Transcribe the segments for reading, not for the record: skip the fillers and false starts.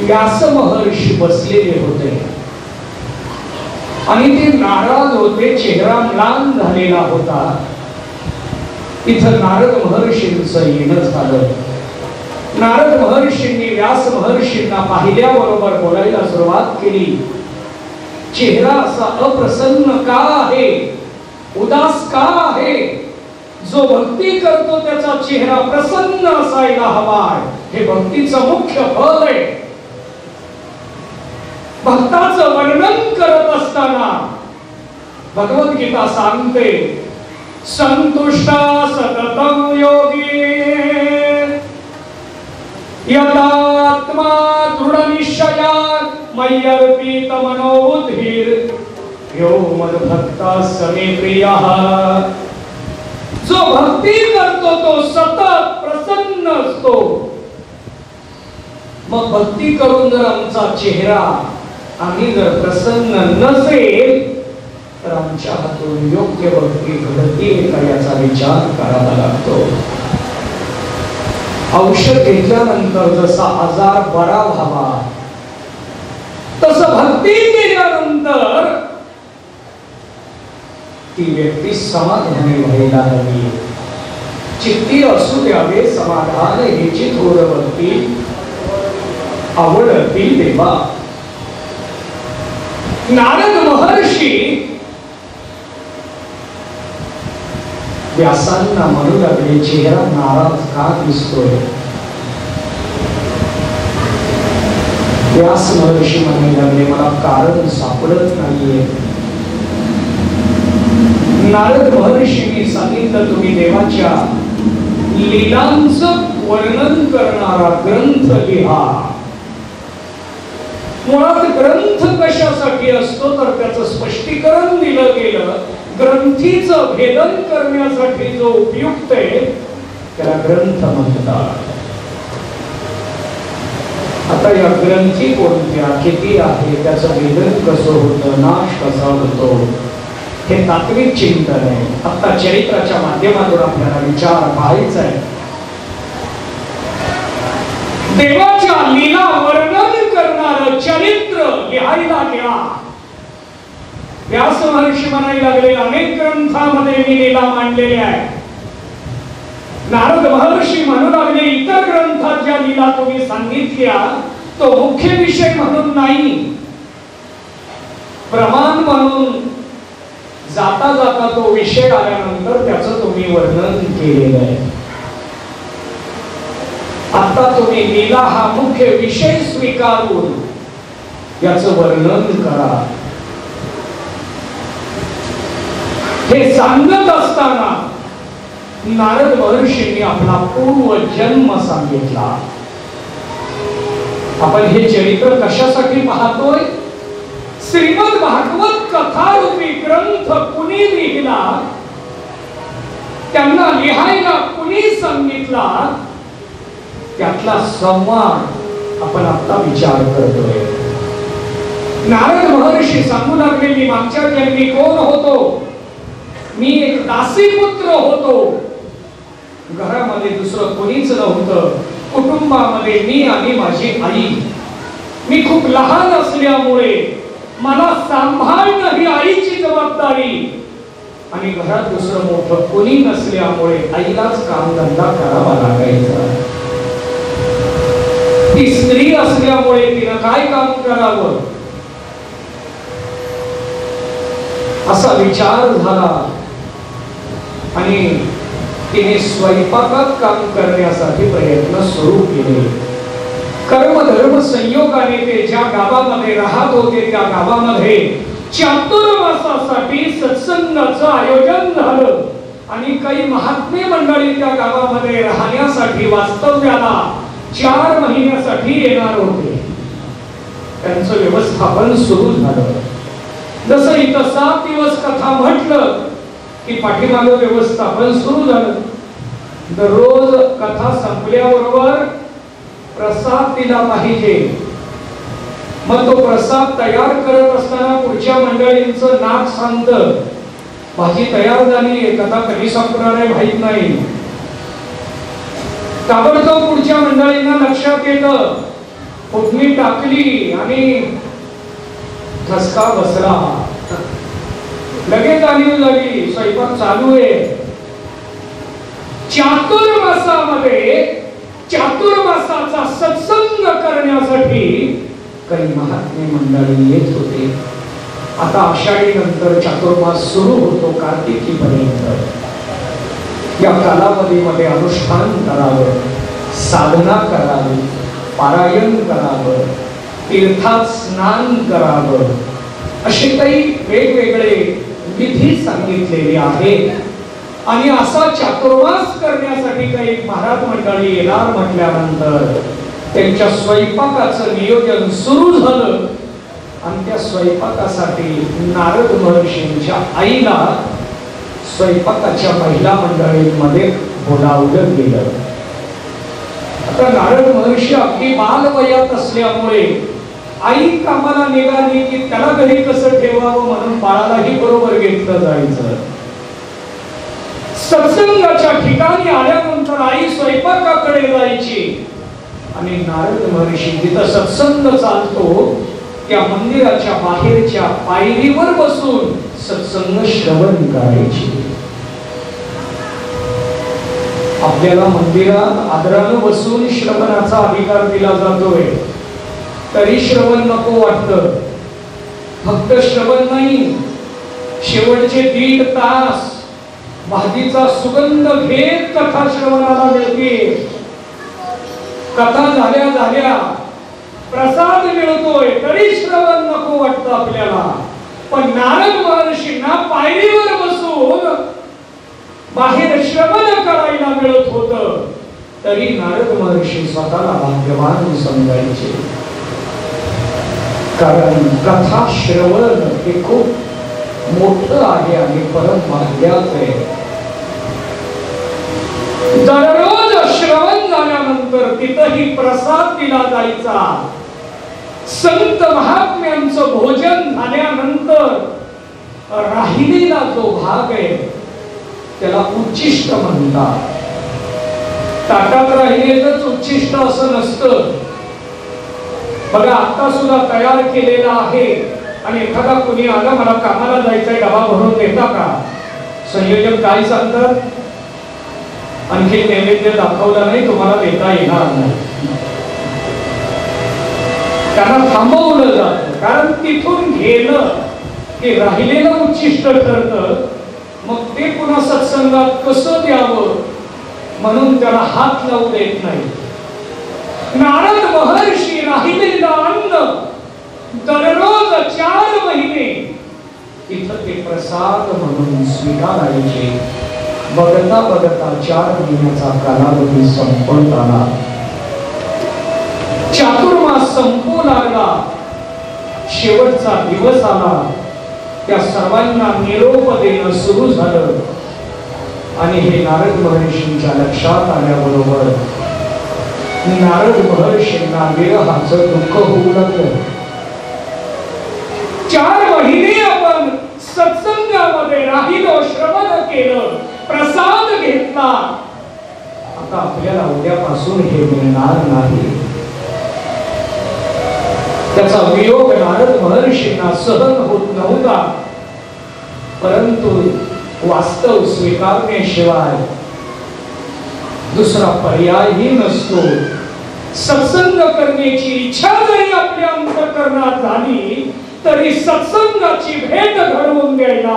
व्यास महर्षी बसलेले होते आणि ते नाराज होते. चेहरा म्लान झालेला होता. इथं नारद महर्षींचं येणं झालं. नारद महर्षींनी व्यास महर्षींना पाहिल्याबरोबर बोलायला सुरुवात केली. चेहरा असा अप्रसन्न का आहे, उदास का आहे? जो भक्ती करतो त्याचा चेहरा प्रसन्न असायला हवा. हे भक्तीचं मुख्य फल आहे. भक्ताचं वर्णन करत असताना भगवद्गीता सांगते, संतुष्टा सततम योगी यदात्मा दृढ निश्चया मय्यर्पित मनोबुद्धिर यो मद्भक्ता समे प्रियः. जो भक्ति करतो तो सतत प्रसन्न असतो. मग भक्ति करून जर आमचा चेहरा आम्ही जर प्रसन्न नसेल तर आमच्या हातून योग्य भक्ती घडते का याचा विचार करावा लागतो. औषध घेतल्यानंतर जसा आजार बरा व्हावा तसं भक्ती केल्यानंतर ती व्यक्ती समाधानी व्हायला हवी. चित्ती असू द्यावे समाधान हेची थोर भक्ती आवडती देवा. नारद महर्षी व्यासांना म्हणू लागले, चेहरा नाराज का दिसतोय? व्यास महर्षी म्हणायला लागले, मला कारण सापडत नाहीये. नारद महर्षींनी सांगितलं, तुम्ही देवाच्या लीलांचं वर्णन करणारा ग्रंथ लिहा. मुळात ग्रंथ कशासाठी असतो तर त्याचं स्पष्टीकरण दिलं गेलं. ग्रंथीचं भेदन करण्यासाठी जो उपयुक्त आहे त्याला ग्रंथ म्हणतात. आता या ग्रंथी कोणत्या किती आहे, त्याचं भेदन कसं होतं, नाश कसा होतो, हे तात्विक चिंतन आहे. आता चरित्राच्या माध्यमातून आपल्याला विचार पाहायचा आहे. देवाच्या लीला वर्णन करणारं चरित्र लिहायला घ्या. व्यास महर्षी म्हणायला लागले, अनेक ग्रंथामध्ये मी लीला मांडलेल्या आहेत. नारद महर्षी म्हणू लागले, इतर ग्रंथात ज्या लीला तुम्ही सांगितल्या तो मुख्य विषय म्हणून नाही, प्रमाण म्हणून जाता जाता तो विषय आल्यानंतर त्याचं तुम्ही वर्णन केलेलं आहे. आता तुम्ही लीला हा मुख्य विषय स्वीकारून याचं वर्णन करा. हे सांगत असताना नारद महर्षींनी आपला पूर्व जन्म सांगितला. आपण हे चरित्र कशासाठी पाहतोय? श्रीमद भागवत कथारूपी ग्रंथ कुणी लिहिला, त्यांना लिहायला कुणी सांगितला, त्यातला संवाद आपण आता विचार करतोय. नारद महर्षी सांगू लागले, मी मागच्या जन्मी कोण होतो? मी एक दासी पुत्र होतो. घरामध्ये दुसरं कोणीच नव्हतं. कुटुंबामध्ये मी आणि माझी आई. मी खूप लहान असल्यामुळे मला सांभाळणं ही आईची जबाबदारी आणि घरात दुसरं मोठं कोणी नसल्यामुळे आईलाच कामधंदा करावा लागायचा. ती स्त्री असल्यामुळे तिनं काय काम करावं असा विचार झाला आणि तिने स्वयंपाकात काम करण्यासाठी प्रयत्न सुरू केले. कर्मधर्म संयोगाने ते ज्या गावामध्ये राहत होते त्या गावामध्ये चातुर्मासासाठी सत्संगाचं आयोजन झालं आणि काही महात्मे मंडळी त्या गावामध्ये राहण्यासाठी वास्तव्याला 4 महिन्यासाठी येणार होते. त्यांचं व्यवस्थापन सुरू झालं. जसं इथं 7 दिवस कथा म्हटलं की पाठीमागे व्यवस्थापन सुरू झालं. दररोज कथा संपल्याबरोबर प्रसाद दिला पाहिजे. मग तो प्रसाद तयार करत असताना पुढच्या मंडळींचं नाक सांगतं, भाजी तयार झाली आहे, कथा कधी संपणार आहे माहीत नाही. ताबडतोब पुढच्या मंडळींना लक्षात येतं पुतणी टाकली आणि ठसका बसला. लगेच जाणीव झाली स्वयंपाक चालू आहे. चातुर्मासामध्ये चातुर्मासाचा सत्संग करण्यासाठी काही महात्मे मंडळी येत होते. आता आषाढी नंतर चातुर्मास सुरू होतो कार्तिकी पर्यंत. या कालावधीमध्ये अनुष्ठान करावं, साधना करावी, पारायण करावं, तीर्थात स्नान करावं, असे काही वेगवेगळे विधी सांगितलेले आहेत. आणि असा चातुर्मास करण्यासाठी काही महाराज मंडळी येणार म्हटल्यानंतर त्यांच्या स्वयंपाकाचं नियोजन सुरू झालं. आणि त्या स्वयंपाकासाठी नारद महर्षींच्या आईला स्वयंपाकाच्या महिला मंडळीमध्ये बोलावलं गेलं. आता नारद महर्षी अगदी बालवयात असल्यामुळे आई कामाला निघाली की त्याला घरी कसं ठेवावं म्हणून बाळालाही बरोबर घेतलं जायचं. सत्संगाच्या ठिकाणी आल्यानंतर आई स्वयंपाकाकडे जायची आणि नारद महर्षी जिथं सत्संग चालतो त्या मंदिराच्या बाहेरच्या पायरीवर बसून सत्संग श्रवण करायचे. आपल्याला मंदिरात आदराने बसून श्रवणाचा अधिकार दिला जातोय, तरी श्रवण नको वाटतं. फक्त श्रवण नाही, शेवटचे 1.5 तास भादीचा सुगंध घेत कथा श्रवणाला मिळते. कथा झाल्या झाल्या प्रसाद मिळतोय तरी श्रवण नको वाटतं आपल्याला. पण नारद महर्षींना पायरीवर बसून बाहेर श्रवण करायला मिळत होतं, तरी नारद महर्षी स्वतःला भाग्यवान समजायचे. कारण कथा श्रवण हे खूप मोठं आहे आणि परम भाग्याचं आहे. दररोज श्रवण झाल्यानंतर तिथंही प्रसाद दिला जायचा. संत महात्म्यांचं भोजन झाल्यानंतर राहिलेला जो भाग आहे त्याला उच्चिष्ट म्हणतात. ताटात राहिलेलंच उच्चिष्ट असं नसतं. बघा आता सुद्धा तयार केलेला आहे आणि एखादा कोणी आला मला कामाला जायचंय डबा भरून देता का, संयोजक काय सांगतात आणखी नैवेद्य दाखवला नाही तुम्हाला देता येणार नाही, त्यांना थांबवलं जातं. कारण तिथून गेलं ते राहिलेलं उच्चिष्ट ठरतं. मग ते पुन्हा सत्संगात कसं द्यावं म्हणून त्याला हात लावू देत नाही. नारद महर्षी राहिलेलं अन्न दररोज 4 महिने तिथं ते प्रसाद म्हणून स्वीकारायचे. बघता बघता 4 महिन्याचा कालावधी संपत आला. चातुर्मास संपू लागला. शेवटचा दिवस आला. त्या सर्वांना निरोप देणं सुरू झालं. आणि हे नारद महर्षींच्या लक्षात आल्याबरोबर नारद महर्षींना विरहाचं दुःख होऊ लागलं. 4 महिने आपण सत्संगामध्ये राहिलो, श्रवण केलं, प्रसाद घेतला. आता आपल्याला उद्यापासून हे मिळणार नाही. त्याचा वियोग नारद महर्षींना सहन होत नव्हता. परंतु वास्तव स्वीकारण्याशिवाय दुसरा पर्यायही नसतो. सत्संग करण्याची इच्छा जरी आपल्या अंतःकरणात झाली तरी सत्संगाची भेट घडवून द्यायला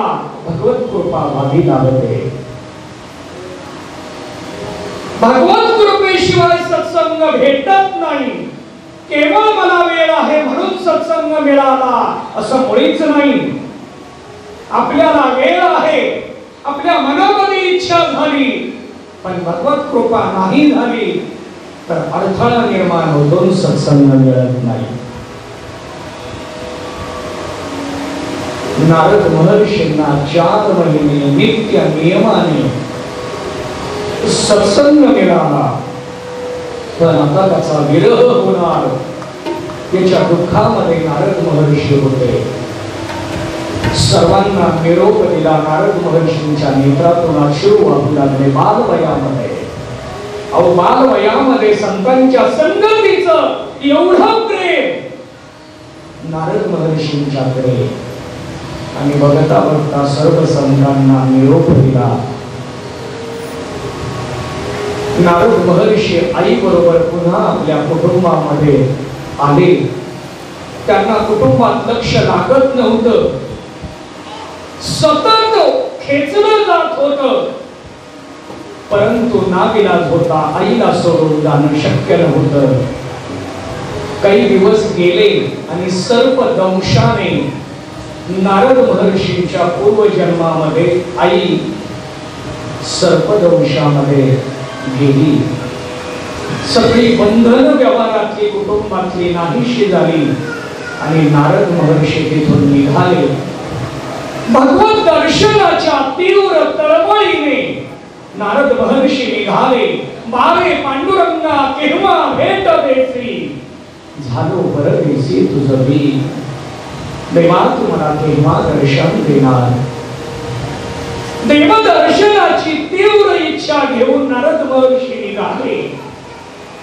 भगवत कृपा व्हावी लागते. भगवत कृपेशिवाय सत्संग भेटत नाही. केवळ मला वेळ आहे म्हणून सत्संग मिळाला असं मुळीच नाही. आपल्याला वेळ आहे, आपल्या मनामध्ये इच्छा झाली, पण भगवत कृपा नाही झाली तर अडथळा निर्माण होतो, सत्संग मिळत नाही. नारद महर्षींना 4 महिने नित्य नियमाने सत्संग मिळाला. पण आता त्याचा विरह होणार. त्याच्या दुःखामध्ये नारद महर्षी होते. सर्वांना निरोप दिला. नारद महर्षींच्या नेत्रातून अश्रू वाहू लागले. बालवयामध्ये संतांच्या संगतीचं एवढं प्रेम नारद महर्षींच्याकडे आणि बघता बघता सर्व संतांना निरोप दिला। नारद महर्षी आई बरोबर पुन्हा आपल्या कुटुंबामध्ये आले। त्यांना कुटुंबात लक्ष लागत नव्हतं, सतत खेचलं जात होतं, परंतु नाविलाज होता, आईला सोडून जाणं शक्य नव्हतं। काही दिवस गेले आणि सर्प दंशाने नारद महर्षींच्या पूर्वजन्मामध्ये आई सर्पदंशामध्ये गेली। सगळी बंधन व्यवहारातली कुटुंबातली नाहीशी झाली आणि नारद महर्षी तिथून निघाले। भगवत दर्शनाच्या तीव्र तळमळीने नारद महर्षी निघाले। बावे पांडुरंगा केव्हा भेट देसी, झालो परदेसी तुझं मी, देवा तुम्हाला केव्हा दर्शन देणार। देवदर्शनाची तीव्र इच्छा घेऊन नारद महर्षी निघाले।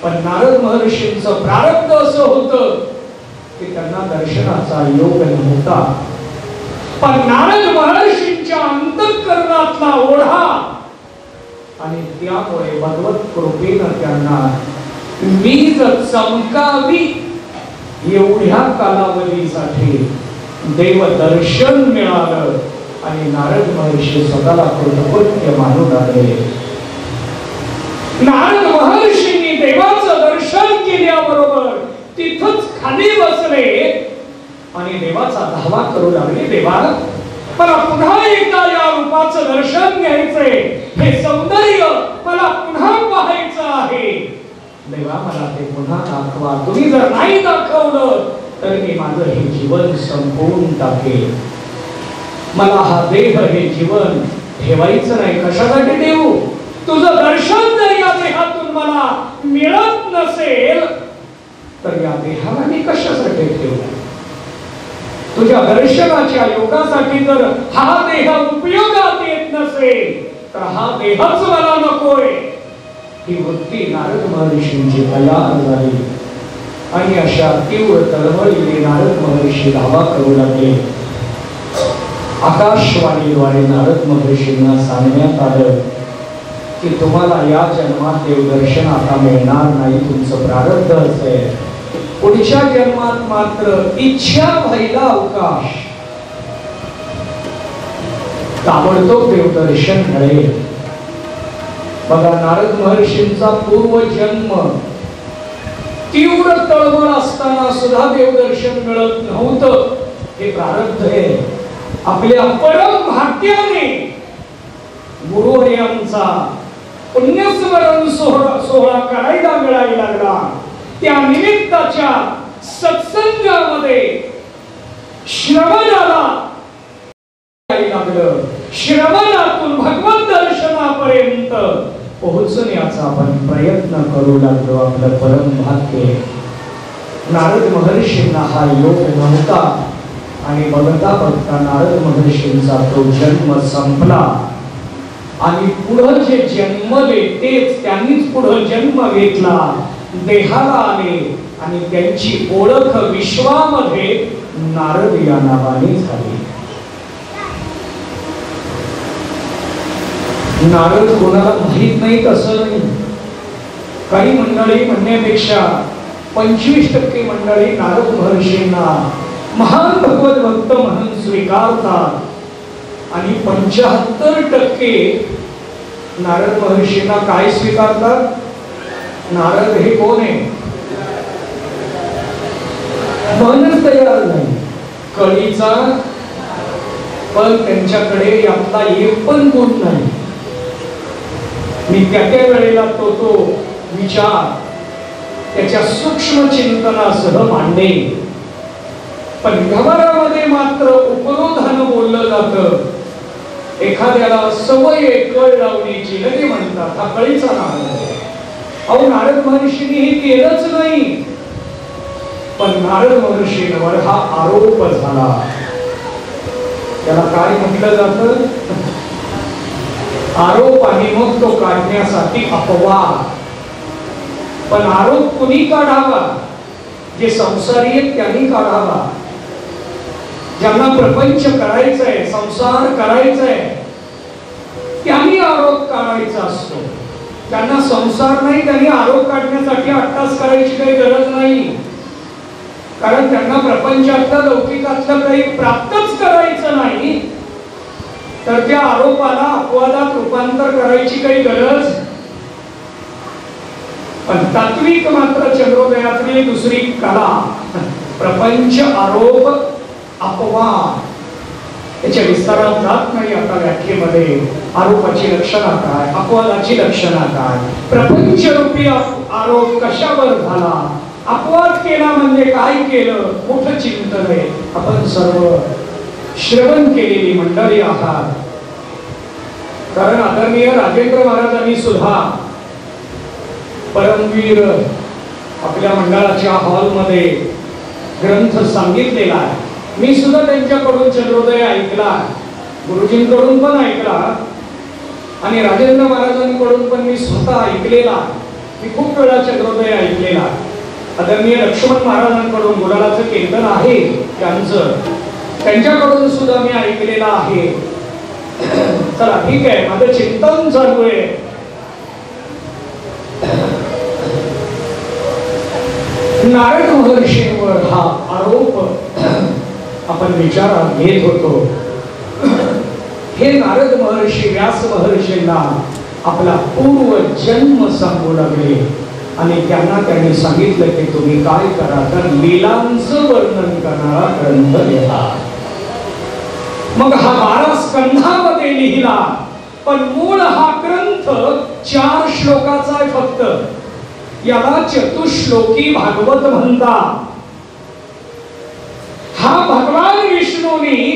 पण नारद महर्षींचं प्रारब्ध असं होतं की त्यांना दर्शनाचा योग नव्हता। पण नारद महर्षींच्या अंतःकरणातला ओढा आणि त्यामुळे भगवत कृपेने त्यांना वीज चमकावी एवढ्या कालावधीसाठी देवदर्शन मिळालं आणि नारद महर्षी स्वतःला कृतकृत्य मानू लागले। नारद महर्षींनी देवाचं दर्शन केल्याबरोबर तिथंच खाली बसले आणि देवाचा धावा करू लागले। देवा मला पुन्हा एकदा या रूपाचं दर्शन घ्यायचंय, हे सौंदर्य मला पुन्हा पाहायचं आहे। देवा मला ते पुन्हा दाखवा, तुम्ही जर नाही दाखवलं तर मी माझं हे जीवन संपवून टाकेल। मला हा देह हे जीवन ठेवायचं नाही, कशासाठी देऊ? तुझं दर्शन जर या देहातून मला मिळत नसेल तर या देहाला मी कशासाठी ठेवू? तुझ्या दर्शनाच्या योगासाठी जर हा देह उपयोगात येत नसेल तर हा देहच मला नकोय, ही वृत्ती नारद महर्षींची तयार झाली। आणि अशा तीव्र तळमळीने नारद महर्षी धावा करू लागले। आकाशवाणीद्वारे नारद महर्षींना सांगण्यात आलं की तुम्हाला या जन्मात देवदर्शन आता मिळणार नाही, तुमचं प्रारब्ध असेल, पुढच्या जन्मात मात्र इच्छा व्हायला अवकाश, ताबडतोब देवदर्शन घडेल। बघा नारद महर्षींचा पूर्वजन्म तीव्र तळमळ असताना सुद्धा देवदर्शन मिळत नव्हतं, हे प्रारब्ध आहे। आपल्या परम भाग्याने गुरु हे आमचा पुण्यस्मरण सोहळा करायला मिळायला लागला। त्या निमित्ताच्या सत्संगामध्ये श्रवणाला लागलं, श्रवणातून भगवत दर्शनापर्यंत पोहोचण्याचा आपण प्रयत्न करू लागलो। आपलं परम भाग्य, नारद महर्षींना हा योग नव्हता आणि बघता बघता नारद महर्षींचा तो जन्म संपला आणि पुढं जे जन्मले तेच त्यांनीच पुढं जन्म घेतला, देहाला आले आणि त्यांची ओळख विश्वामध्ये नारद या नावाने झाली। नारद कोणाला माहीत नाही तसं नाही, काही मंडळी म्हणण्यापेक्षा 25% मंडळी नारद महर्षींना महान भगवत भक्त म्हणून स्वीकारतात आणि 75% नारद महर्षींना काय स्वीकारतात? नारद हे कोण आहे? म्हणून तयार नाही कळीचा, पण त्यांच्याकडे यातला एक पण गुण नाही। मी त्या त्या वेळेला तो विचार त्याच्या सूक्ष्म चिंतनासह मांडे, पण व्यवहारामध्ये मात्र उपरोधान बोललं जातं। एखाद्याला सवय कळ लावण्याची लगे म्हणतात हा कळीचा नारद। अहो नारद महर्षीने हे केलंच नाही, पण नारद महर्षींवर हा आरोप झाला। त्याला काय म्हटलं जातं? आरोप, आणि मग तो काढण्यासाठी अपवाद। पण आरोप कुणी काढावा? जे संसारिक त्यांनी काढावा, ज्यांना प्रपंच करायचंय, संसार करायचंय, त्यांनी आरोप काढायचा असतो. त्यांना संसार नाही, त्यांनी आरोप काढण्यासाठी अट्टास करायची काही गरज नाही, कारण त्यांना प्रपंचातल्या लौकिकातलं काही प्राप्तच करायचं नाही, तर त्या आरोपाला अपवादात रूपांतर करायची काही गरज. पण तात्विक मात्र चंद्रोदयातली दुसरी कला प्रपंच आरोप अपवाद याच्या विस्तारात जात नाही. आता व्याख्येमध्ये आरोपाची लक्षणं काय, अपवादाची लक्षणं काय, प्रपंच रूपी आरोप कशावर झाला, अपवाद केला म्हणजे काय केलं, मोठं चिंतन आहे. आपण सर्व श्रवण केलेली मंडळी आहात, कारण आदरणीय राजेंद्र महाराजांनी सुद्धा परमवीर आपल्या मंडळाच्या हॉलमध्ये ग्रंथ सांगितलेला आहे. मी सुद्धा त्यांच्याकडून चंद्रोदय ऐकला, गुरुजींकडून पण ऐकला आणि राजेंद्र महाराजांकडून पण मी स्वतः ऐकलेला. मी खूप वेळा चंद्रोदय ऐकलेला. आदरणीय लक्ष्मण महाराजांकडून गुलालाचं कीर्तन आहे त्यांचं, त्यांच्याकडून सुद्धा मी ऐकलेला आहे. चला ठीक आहे, माझं चिंतन चालू आहे. नारद महर्षींवर हा आरोप आपण विचारात घेत होतो. हे नारद महर्षी व्यास महर्षींना आपला पूर्व जन्म सांगू लागले आणि त्यांना त्यांनी सांगितलं की तुम्ही काय करा, तर लीलांचं वर्णन करणारा ग्रंथ लिहा. मग हा 12 स्कंधामध्ये लिहिला, पण मूळ हा ग्रंथ 4 श्लोकाचा आहे फक्त. याला 4 श्लोकी भागवत म्हणतात. हा भगवान विष्णूनी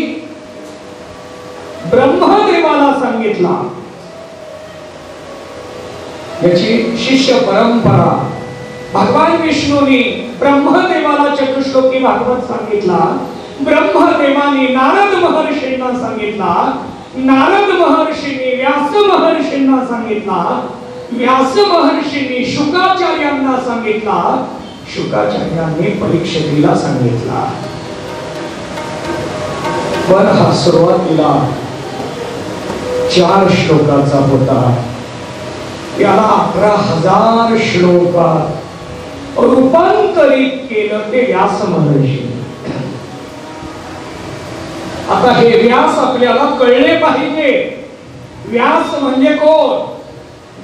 ब्रह्मदेवाला सांगितला. याची शिष्य परंपरा, भगवान विष्णूनी ब्रह्मदेवाला 4 श्लोकी भागवत सांगितला, ब्रह्मदेवानी नारद महर्षींना सांगितला, नारद महर्षींनी व्यास महर्षींना सांगितला, व्यास महर्षींनी शुकाचार्यांना सांगितला, शुकाचार्यांनी परीक्षितीला सांगितला. पण हा सुरुवातीला 4 श्लोकाचा होता, याला 11,000 श्लोकात रूपांतरित केलं ते व्यास महर्षी. आता हे व्यास आपल्याला कळले पाहिजे. व्यास म्हणजे कोण?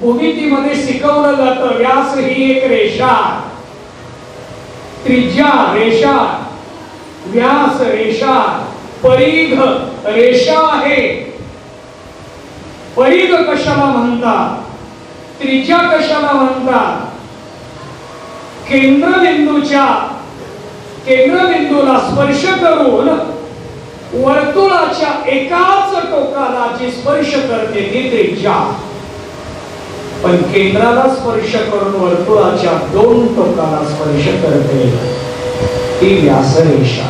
भूमितीमध्ये शिकवलं जातं. व्यास ही एक रेषा, त्रिज्या रेषा, व्यास रेषा, परिघ रेषा आहे. परिघ कशाला म्हणतात, त्रिज्या कशाला म्हणतात, केंद्रबिंदूला स्पर्श करून वर्तुळाच्या एकाच टोकाला जी स्पर्श करते ती त्रिज्या. पण केंद्राला स्पर्श करून वर्तुळाच्या 2 टोकाला स्पर्श करते ती व्यासरेषा.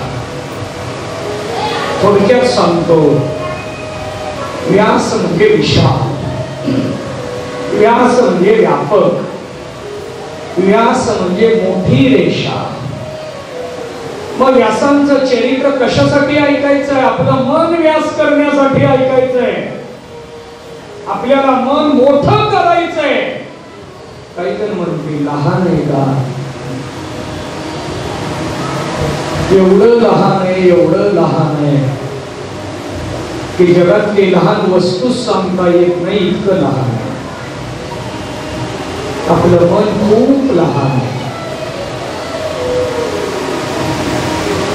थोडक्यात सांगतो, व्यास म्हणजे विशाल, व्यास म्हणजे व्यापक, व्यास म्हणजे मोठी रेषा. मग व्यासांचं चरित्र कशासाठी ऐकायचंय? आपलं मन व्यास करण्यासाठी ऐकायचंय. आपल्याला मन मोठं करायचंय. काहीतरी म्हणते लहान आहे का, एवढं लहान आहे, एवढं लहान आहे की जगातली लहान वस्तू सांगता येत नाही, इतकं लहान आहे आपलं मन, खूप लहान आहे.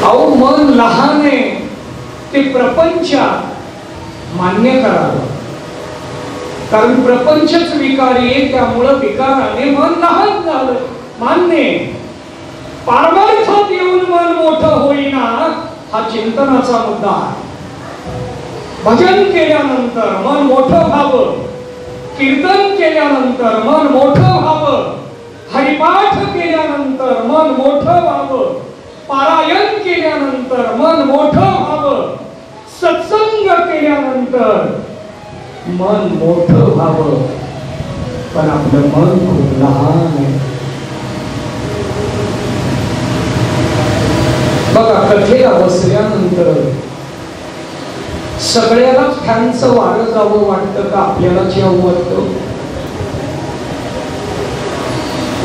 अहो मन लहान आहे ते प्रपंचात मान्य करावं, कारण प्रपंचच विकारी आहे, त्यामुळं विकाराने मन लहान झालं मान्य. पारमार्थात येऊन मन मोठं होईना, हा चिंतनाचा मुद्दा आहे. भजन केल्यानंतर मन मोठं व्हावं, कीर्तन केल्यानंतर मन मोठं व्हावं, हरिपाठ केल्यानंतर मन मोठं व्हावं, पारायण केल्यानंतर मन मोठं व्हावं, सत्संग केल्यानंतर मन मोठं व्हावं. पण आपलं मन खूप लहान आहे. बघा कथेला बसल्यानंतर सगळ्याला फॅनचं वारं जावं वाटतं का आपल्याला जावं वाटतं?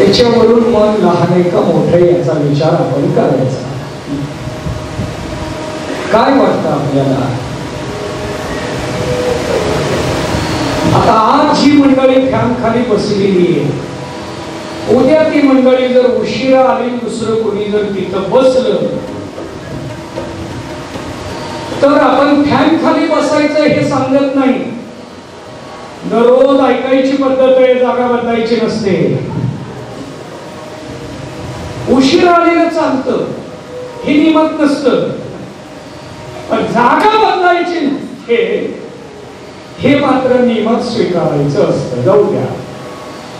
याच्यावरून मन लहान आहे का मोठं याचा विचार आपण करायचा. काय वाटतं आपल्याला? आता आज जी मंडळी फॅन खाली बसलेली आहे, उद्या ती मंडळी जर उशिरा आली, दुसरं कोणी जर तिथं बसलं तर आपण फॅन खाली बसायचं हे सांगत नाही. दररोज ऐकायची पद्धत आहे, जागा बदलायची नसते. उशिरा आलेलं चालतं हे नियमत नसतं, पण जागा बदलायची नसते हे मात्र नियमत स्वीकारायचं असतं. जाऊ द्या,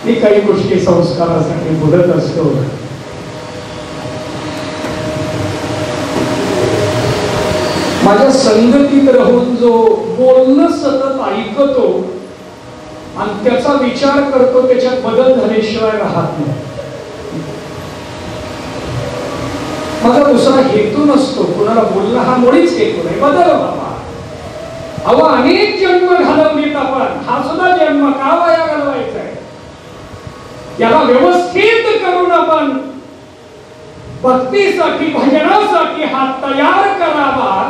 मी काही गोष्टी संस्कारासाठी बोलत असतो. माझ्या संगतीत राहून जो बोलणं सतत ऐकतो आणि त्याचा विचार करतो, त्याच्यात बदल झाल्याशिवाय राहत नाही. माझा दुसरा हेतू नसतो, कोणाला बोलणं हा मुळीच हेतू नाही. बदल बाबा, अहो अनेक जन्म घालवलेत आपण, हा सुद्धा जन्म का वाया घालवायचा आहे? याला व्यवस्थित करून आपण भक्तीसाठी भजनासाठी हात तयार करावा,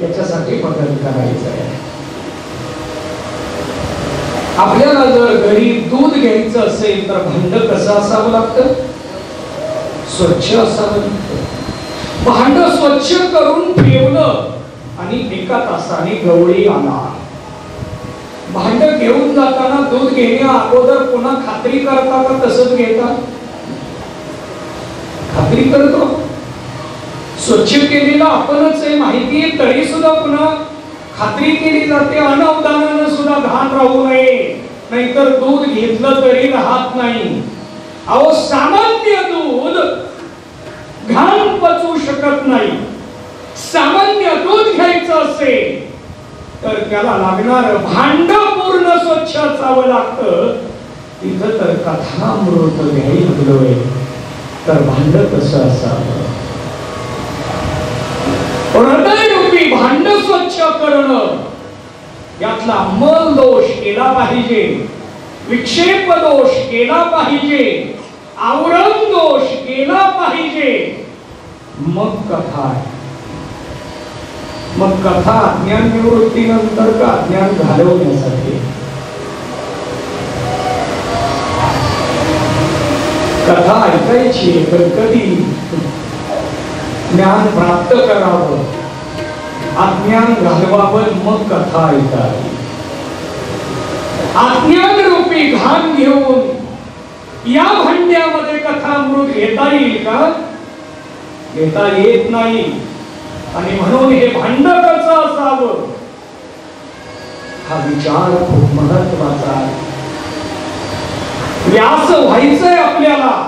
याच्यासाठी बदल करायचा आहे. आपल्याला जर घरी दूध घ्यायचं असेल तर भांड कसं असावं लागतं? स्वच्छ असावं लागतं. भांड स्वच्छ करून ठेवलं आणि एका तासाने गवळी आला. भांड घेऊन जाताना दूध घेण्या अगोदर पुन्हा खात्री करता का तसंच घेता? खात्री करतो. स्वच्छ केलेला आपणच आहे माहिती, तरी सुद्धा पुन्हा खात्री केली जाते. अनवधानानं सुद्धा घाण राहू नये, नाहीतर दूध घेतलं तरी राहत नाही. अहो सामान्य दूध घाण पचवू शकत नाही. सामान्य दूध घ्यायचं असेल तर त्याला लागणार भांड पूर्ण स्वच्छ असावं लागतं. तिथं तर कथामृत घ्यायलोय तर भांड कसं असावं? हृदयरूपी भांड स्वच्छ करणं, यातला मल दोष केला पाहिजे, विक्षेप दोष केला पाहिजे, आवरण दोष केला पाहिजे. मग कथा, मग कथा अज्ञान निवृत्तीनंतर का अज्ञान घालवण्यासाठी. कथा ऐकायची पण कधी ज्ञान प्राप्त करावं, अज्ञान घालवावं, मग कथा ऐकावी. अज्ञान रूपी घाण घेऊन या भांड्यामध्ये कथा अमृत घेता येईल का? घेता येत नाही. आणि म्हणून हे भांड कसं असावं हा विचार खूप महत्वाचा आहे. व्यास व्हायचंय आपल्याला.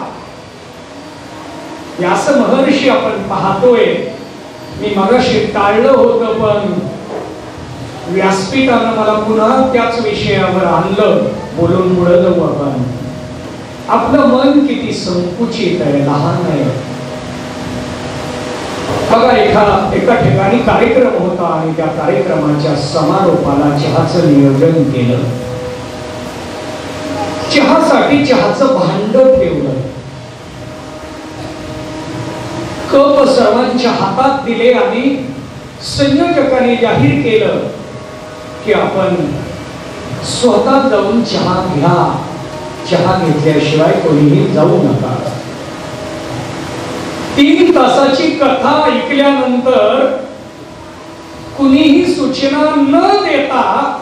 व्यास महर्षी आपण पाहतोय, मी मगाशी टाळलं होतं पण व्यासपीठानं मला पुन्हा त्याच विषयावर आणलं. बोलून बुडलो आपण. आपलं मन किती संकुचित आहे, लहान आहे. बघा, एका ठिकाणी कार्यक्रम होता आणि त्या कार्यक्रमाच्या समारोपाला चहाचं नियोजन केलं. चहासाठी चहाचं भांड ठेवलं, कप सर्वांच्या हातात दिले आणि संयोजकाने जाहीर केलं की आपण स्वतः जाऊन चहा घ्या, चहा घेतल्याशिवाय कोणीही जाऊ नका. 3 तासाची कथा ऐकल्यानंतर कुणीही सूचना न देता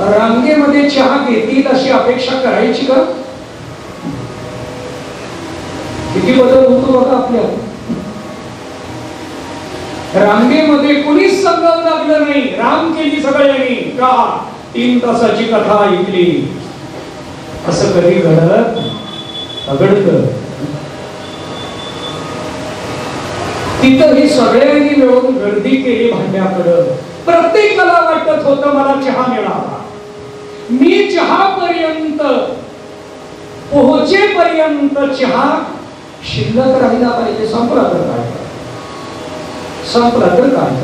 रांगेमध्ये चहा घेतील अशी अपेक्षा करायची का? किती बदल होतो बघा आपल्या. रांगेमध्ये कुणीच संगत लागलं नाही, रांग केली सगळ्यांनी. का? 3 तासाची कथा ऐकली. असं कधी घडतं? तिथं हे सगळ्यांनी मिळून गर्दी केली भांड्याकडे. प्रत्येकाला वाटत होतं मला चहा मिळावा. मी चहापर्यंत पोहोचेपर्यंत चहा शिल्लक राहिला पाहिजे, संपला तर काय, संपला तर काय.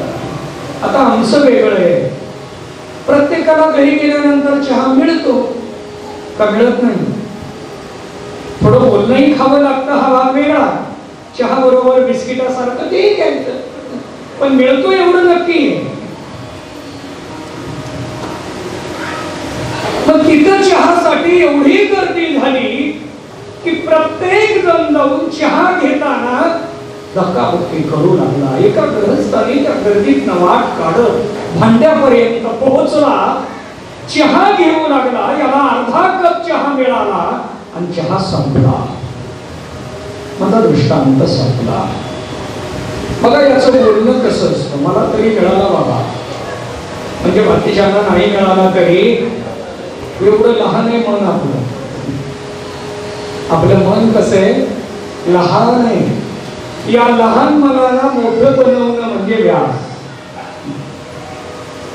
आता आमचं वेगळं आहे. प्रत्येकाला घरी गेल्यानंतर चहा मिळतो का मिळत नाही, थोडं बोलणंही खावं लागतं, हा भाग वेगळा. चहा बरोबर बिस्किटासारखं ते घ्यायचं, पण मिळतो एवढं नक्की. मग तिथं चहासाठी एवढी गर्दी झाली की प्रत्येक जण जाऊन चहा घेताना धक्काबुक्की करू लागला. एका ग्रहस्थाने त्या गर्दीत वाट काढत भांड्यापर्यंत पोहोचला, चहा घेऊ लागला. याला अर्धा कप चहा मिळाला आणि चहा संपला. माझा दृष्टांत संपला. बघा याचं बोलणं कसं असतं. मला तरी मिळाला बाबा, म्हणजे भातीजांना नाही मिळाला तरी एवढं लहान आहे मन आपलं. आपलं मन कसं आहे, लहान आहे. या लहान मनाला मोठं बनवणं म्हणजे व्यास.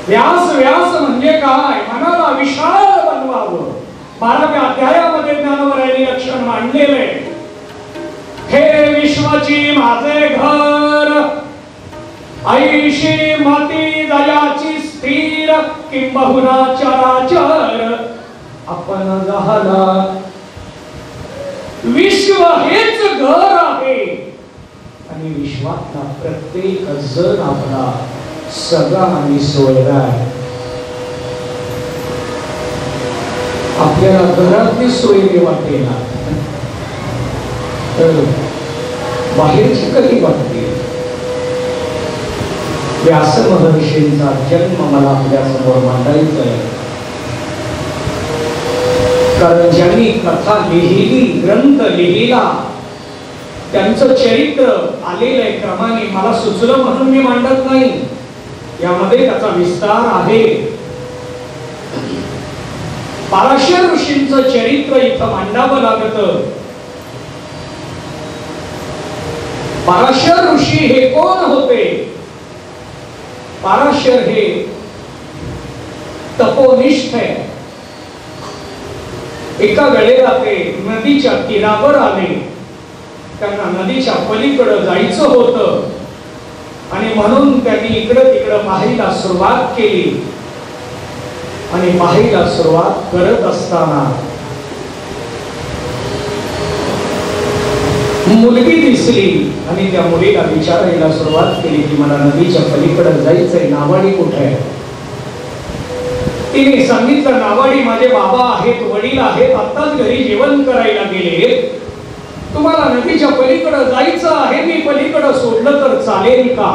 व्यास व्यास म्हणजे काय, मनाला विशाल बनवावं. 12व्या अध्यायामध्ये ज्ञानवरांनी लक्षण मांडलेले, हे विश्वाची माझे घर, ऐशी माती दयाची स्थिर, किंबहुना चराचर आपण झाला. विश्व हेच घर आहे आणि विश्वातला प्रत्येक जण आपला सगळा आणि सोयरा आहे. आपल्याला घरातली सोयरी वाटेल तर बाहेरची कधी वाटते. व्यास महर्षींचा जन्म मला आपल्या समोर मांडायचा आहे, कारण ज्यांनी कथा लिहिली, ग्रंथ लिहिला, त्यांचं चरित्र आलेलं आहे क्रमाने. मला सुचलं म्हणून मी मांडत नाही, यामध्ये त्याचा विस्तार आहे. पाराशर ऋषींचं चरित्र इथं मांडावं लागतं. पाराशर ऋषी हे कोण होते? पाराशर हे तपोनिष्ठ आहे. एका वेळेला ते नदीच्या तीरावर आले, त्यांना नदीच्या पलीकडे जायचं होतं आणि म्हणून त्यांनी इकडं तिकडं पाहायला सुरुवात केली. आणि पाहायला सुरुवात करत असताना मुलगी दिसली आणि त्या मुलीला विचारायला सुरुवात केली की मला नदीच्या पलीकडे जायचंय, नावाडी कुठे आहे? तिने सांगितलं, नावाडी माझे बाबा आहेत, वडील आहेत, आत्ताच घरी जेवण करायला गेले, तुम्हाला नदीच्या पलीकडे जायचं आहे, मी पलीकडे सोडलं तर चालेल का?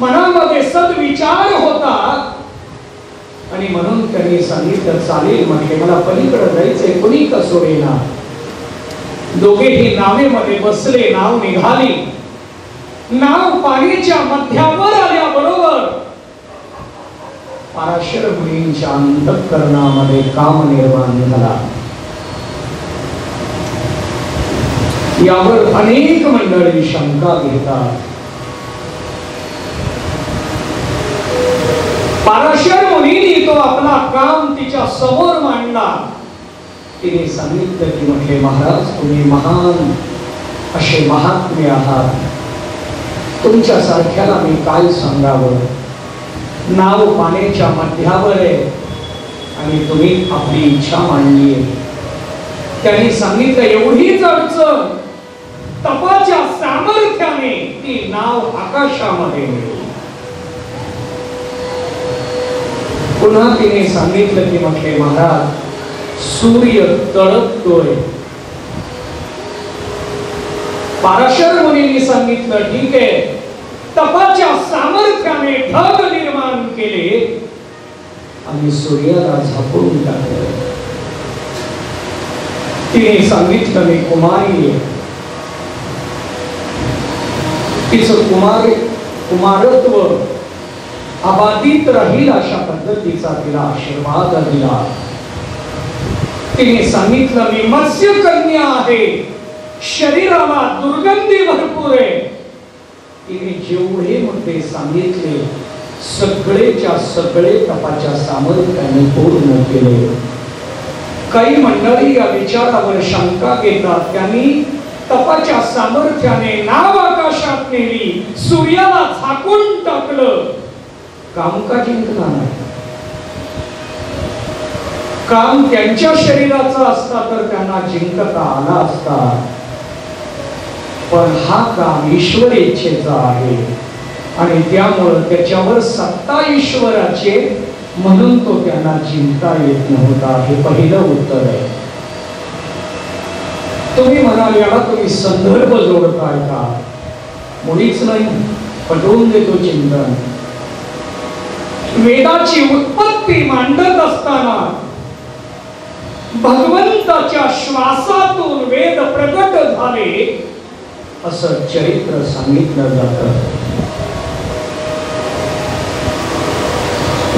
मनामध्ये सद्विचार होता आणि म्हणून त्यांनी सांगितलं चालेल. म्हणजे मला पलीकडे जायचंय, कोणी का सोडेना. दोघेही नावेमध्ये बसले, नाव निघाली. नाव पाण्याच्या मध्यावर आल्याबरोबर पाराशर मुनींच्या अंतःकरणामध्ये काम निर्माण झाला. यावर अनेक मंडळी शंका घेतात. पाराशर मुनींनी तो आपला काम तिच्या समोर मांडला. तिने सांगितलं की म्हटले महाराज, तुम्ही महान असे महात्मे आहात, तुमच्यासारख्याला मी काय सांगावं. नाव पाण्याच्या मध्यावर आहे आणि तुम्ही आपली इच्छा मांडली आहे. त्यांनी सांगितलं, एवढीच अडचण तपाच्या सामर्थ्याने ती नाव आकाशामध्ये नेली. पुन्हा तिने सांगितलं की म्हटले महाराज, सूर्य तळपतोय. पाराशर मुनींनी सांगितलं, ठीक आहे, तपाच्या सामर्थ्याने ढग निर्माण केले आणि सूर्याला झाकून टाकले. तिने सांगितलं, मी कुमारी, तिचं कुमारत्व अबाधित राहील अशा पद्धतीचा तिला आशीर्वाद दिला. तिने सांगितलं, मी मत्स्य कन्या आहे, शरीराला दुर्गंधी भरपूर आहे. तिने जेवढे मुद्दे सांगितले सगळेच्या सगळे तपाच्या सामर्थ्याने पूर्ण केले. काही मंडळी या विचारावर शंका घेतात. त्यांनी तपाच्या सामर्थ्याने नाव आकाशात नेली, सूर्याला झाकून टाकलं. काम का जिंकणार नाही. काम त्यांच्या शरीराचा असता तर त्यांना जिंकता आला असता, पण हा काम ईश्वर इच्छेचा आहे आणि त्यामुळे त्याच्यावर सत्ता ईश्वराचे, म्हणून तो त्यांना जिंकता येत नव्हता. हे पहिलं उत्तर आहे. तुम्ही म्हणाल याला तुम्ही संदर्भ जोडताय का? मुळीच नाही. पटवून देतो चिंतन. वेदाची उत्पत्ती मांडत असताना भगवंताच्या श्वासातून वेद प्रगट झाले असं चरित्र सांगितलं जात.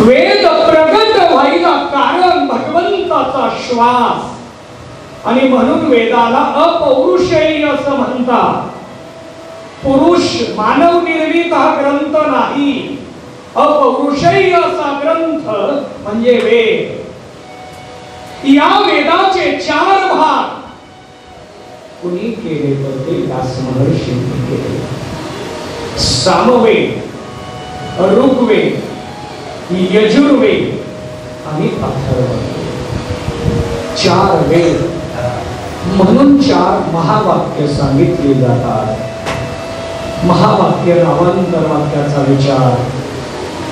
वेद प्रगट व्हायला कारण भगवंताचा श्वास, आणि म्हणून वेदाला अपौरुषेय असं म्हणतात. पुरुष मानव निर्मित हा ग्रंथ नाही. अपौरुषेय असा ग्रंथ म्हणजे वेद. या वेदाचे चार भाग कुणी केले तर ते व्यास महर्षींनी केले. सामवेद, ऋग्वेद, यजुर्वेद आणि अथर्ववेद, चार वेद. म्हणून चार महावाक्य सांगितली जातात. महावाक्य नावांतर वाक्याचा विचार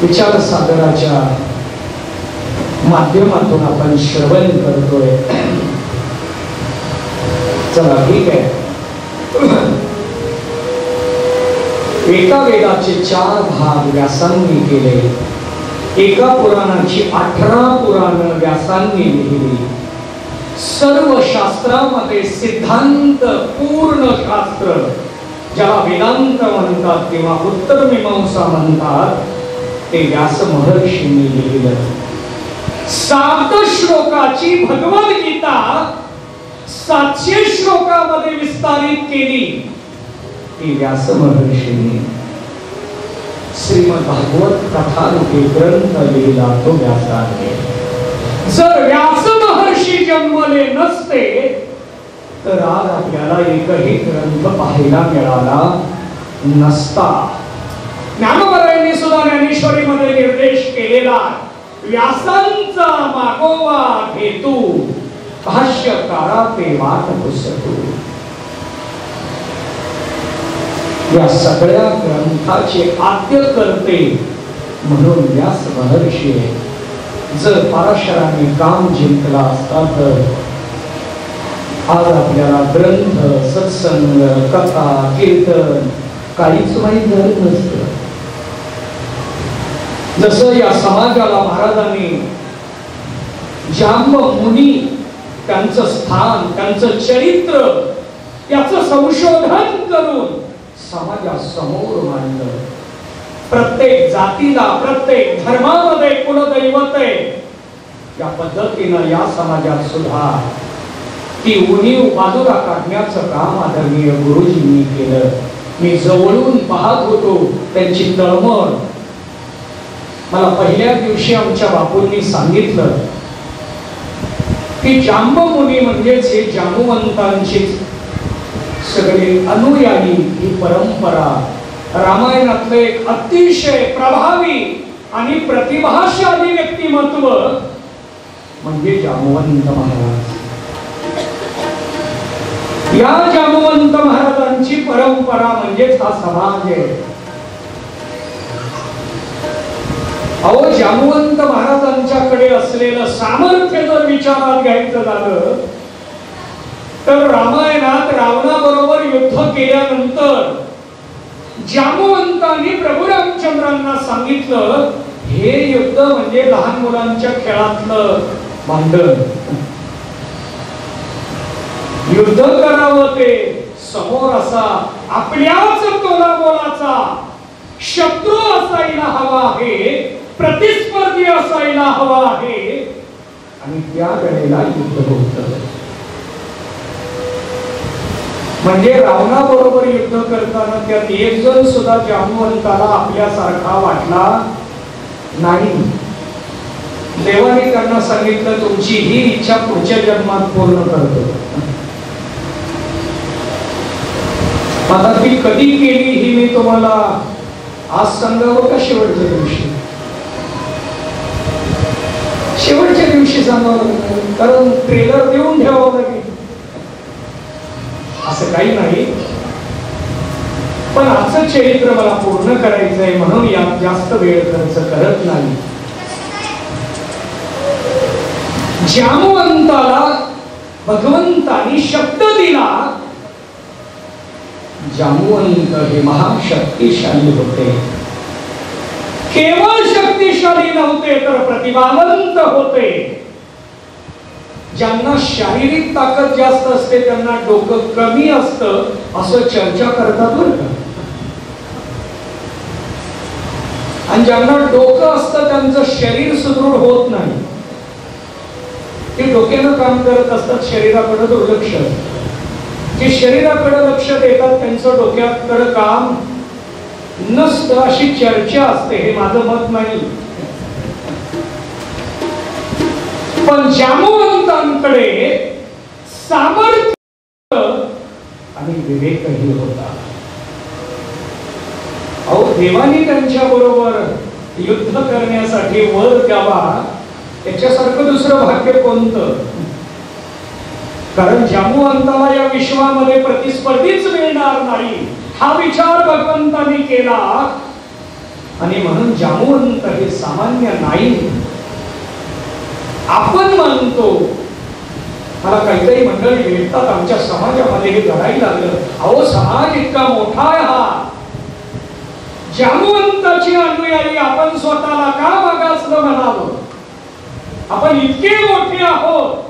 विचारसागराच्या माध्यमातून आपण श्रवण करतोय. चला ठीक आहे. एका वेदाचे चार भाग व्यासांनी केले. एका पुराणाची 18 पुराणं व्यासांनी लिहिली. सर्व शास्त्रामध्ये सिद्धांत पूर्ण शास्त्र, ज्याला वेदांत म्हणतात किंवा उत्तर मीमांसा म्हणतात, ते व्यास महर्षींनी लिहिलं. 7 श्लोकाची भगवद्गीता 700 श्लोकामध्ये विस्तारित केली, ती व्यास महर्षींनी. श्रीमद भागवत कथारूपी ग्रंथ लिहिला तो व्यासाने. जर व्यास महर्षी जन्मले नसते तर आज आपल्याला एकही ग्रंथ पाहायला मिळाला नसता. ज्ञानोबरायांनी सुद्धा ज्ञानेश्वरीमध्ये निर्देश केलेला व्यासांचा मागोवा घेतू, भाष्यकारा ते वाट पुसतू. या सगळ्या ग्रंथाचे आद्य करते म्हणून व्यास महर्षी. जर पाराशराने काम जिंकला असता तर आज आपल्याला ग्रंथ, सत्संग, कथा, कीर्तन काहीच माहीत झालं नसतं. जसं या समाजाला महाराजांनी जांब मुनी, त्यांचं स्थान, त्यांचं चरित्र याचं संशोधन करून समाजासमोर मांडलं. प्रत्येक जातीला, प्रत्येक धर्मामध्ये कुलदैवत आहे, या पद्धतीनं या समाजात सुद्धा ती उणीव बाजूला काढण्याचं काम आदरणीय गुरुजींनी केलं. मी जवळून पाहत होतो त्यांची तळमळ. मला पहिल्या दिवशी आमच्या बापूंनी सांगितलं की जांब मुनी म्हणजेच हे जांबुवंतांची सगळे अनुयायी. ही परंपरा रामायणातलं एक अतिशय प्रभावी आणि प्रतिभाशाली व्यक्तिमत्व म्हणजे जांबुवंत महाराज. या जांबुवंत महाराजांची परंपरा म्हणजेच हा समाज आहे. अहो, जांबुवंत महाराजांच्याकडे असलेलं सामर्थ्य जर विचारात घ्यायचं झालं तर रामायणात रावणाबरोबर युद्ध केल्यानंतर जांबुवंतांनी प्रभू रामचंद्रांना सांगितलं, हे युद्ध म्हणजे लहान मुलांच्या खेळातलं भांडण. युद्ध करावं ते समोर असा आपल्याच तोलाबोलाचा शत्रू असायला हवा आहे, प्रतिस्पर्धी असायला हवा आहे, आणि त्या वेळेला युद्ध होतं. म्हणजे रावणाबरोबर युद्ध करताना त्यात एक जण सुद्धा जांबुवंताला आपल्यासारखा वाटला नाही. देवाने त्यांना सांगितलं, तुमची ही इच्छा पुढच्या जन्मात पूर्ण करतो. आता ती कधी केली ही मी तुम्हाला आज सांगावं का शेवटच्या दिवशी? शेवटच्या दिवशी सांगावं, कारण ट्रेलर देऊन ठेवावं लागेल असं काही नाही. पण असं चरित्र मला पूर्ण करायचं आहे म्हणून यात जास्त वेळ खर्च करत नाही. जामवंताला भगवंतानी शब्द दिला. जामवंत हे महाशक्तिशाली होते, केवळ शक्तिशाली नव्हते तर प्रतिभावंत होते. ज्यांना शारीरिक ताकद जास्त असते त्यांना डोकं कमी असतं असं चर्चा करतात बरं का. आणि ज्यांना डोकं असतं त्यांचं शरीर सुदृढ होत नाही, ते डोक्यानं काम करत असतात, शरीराकडे दुर्लक्ष. जे शरीराकडे लक्ष देतात त्यांचं डोक्याकडे काम नसतं अशी चर्चा असते. हे माझं मत नाही. पण जामवंतांकडे सामर्थ्य आणि विवेकही होता. अहो देवानी त्यांच्या बरोबर युद्ध करण्यासाठी वर द्यावा याच्यासारखं दुसरं भाग्य कोणतं? कारण जामवंताला या विश्वामध्ये प्रतिस्पर्धीच मिळणार नाही हा विचार भगवंतांनी केला. आणि म्हणून जामवंत हे सामान्य नाही. आपण म्हणतो, मला काहीतरी मंडळी भेटतात आमच्या समाजामध्ये हे घडायला लागलं. अहो समाज इतका मोठा आहे हा. जामवंताची अनुयायी आपण स्वतःला का मागासलं म्हणावं? आपण इतके मोठे आहोत.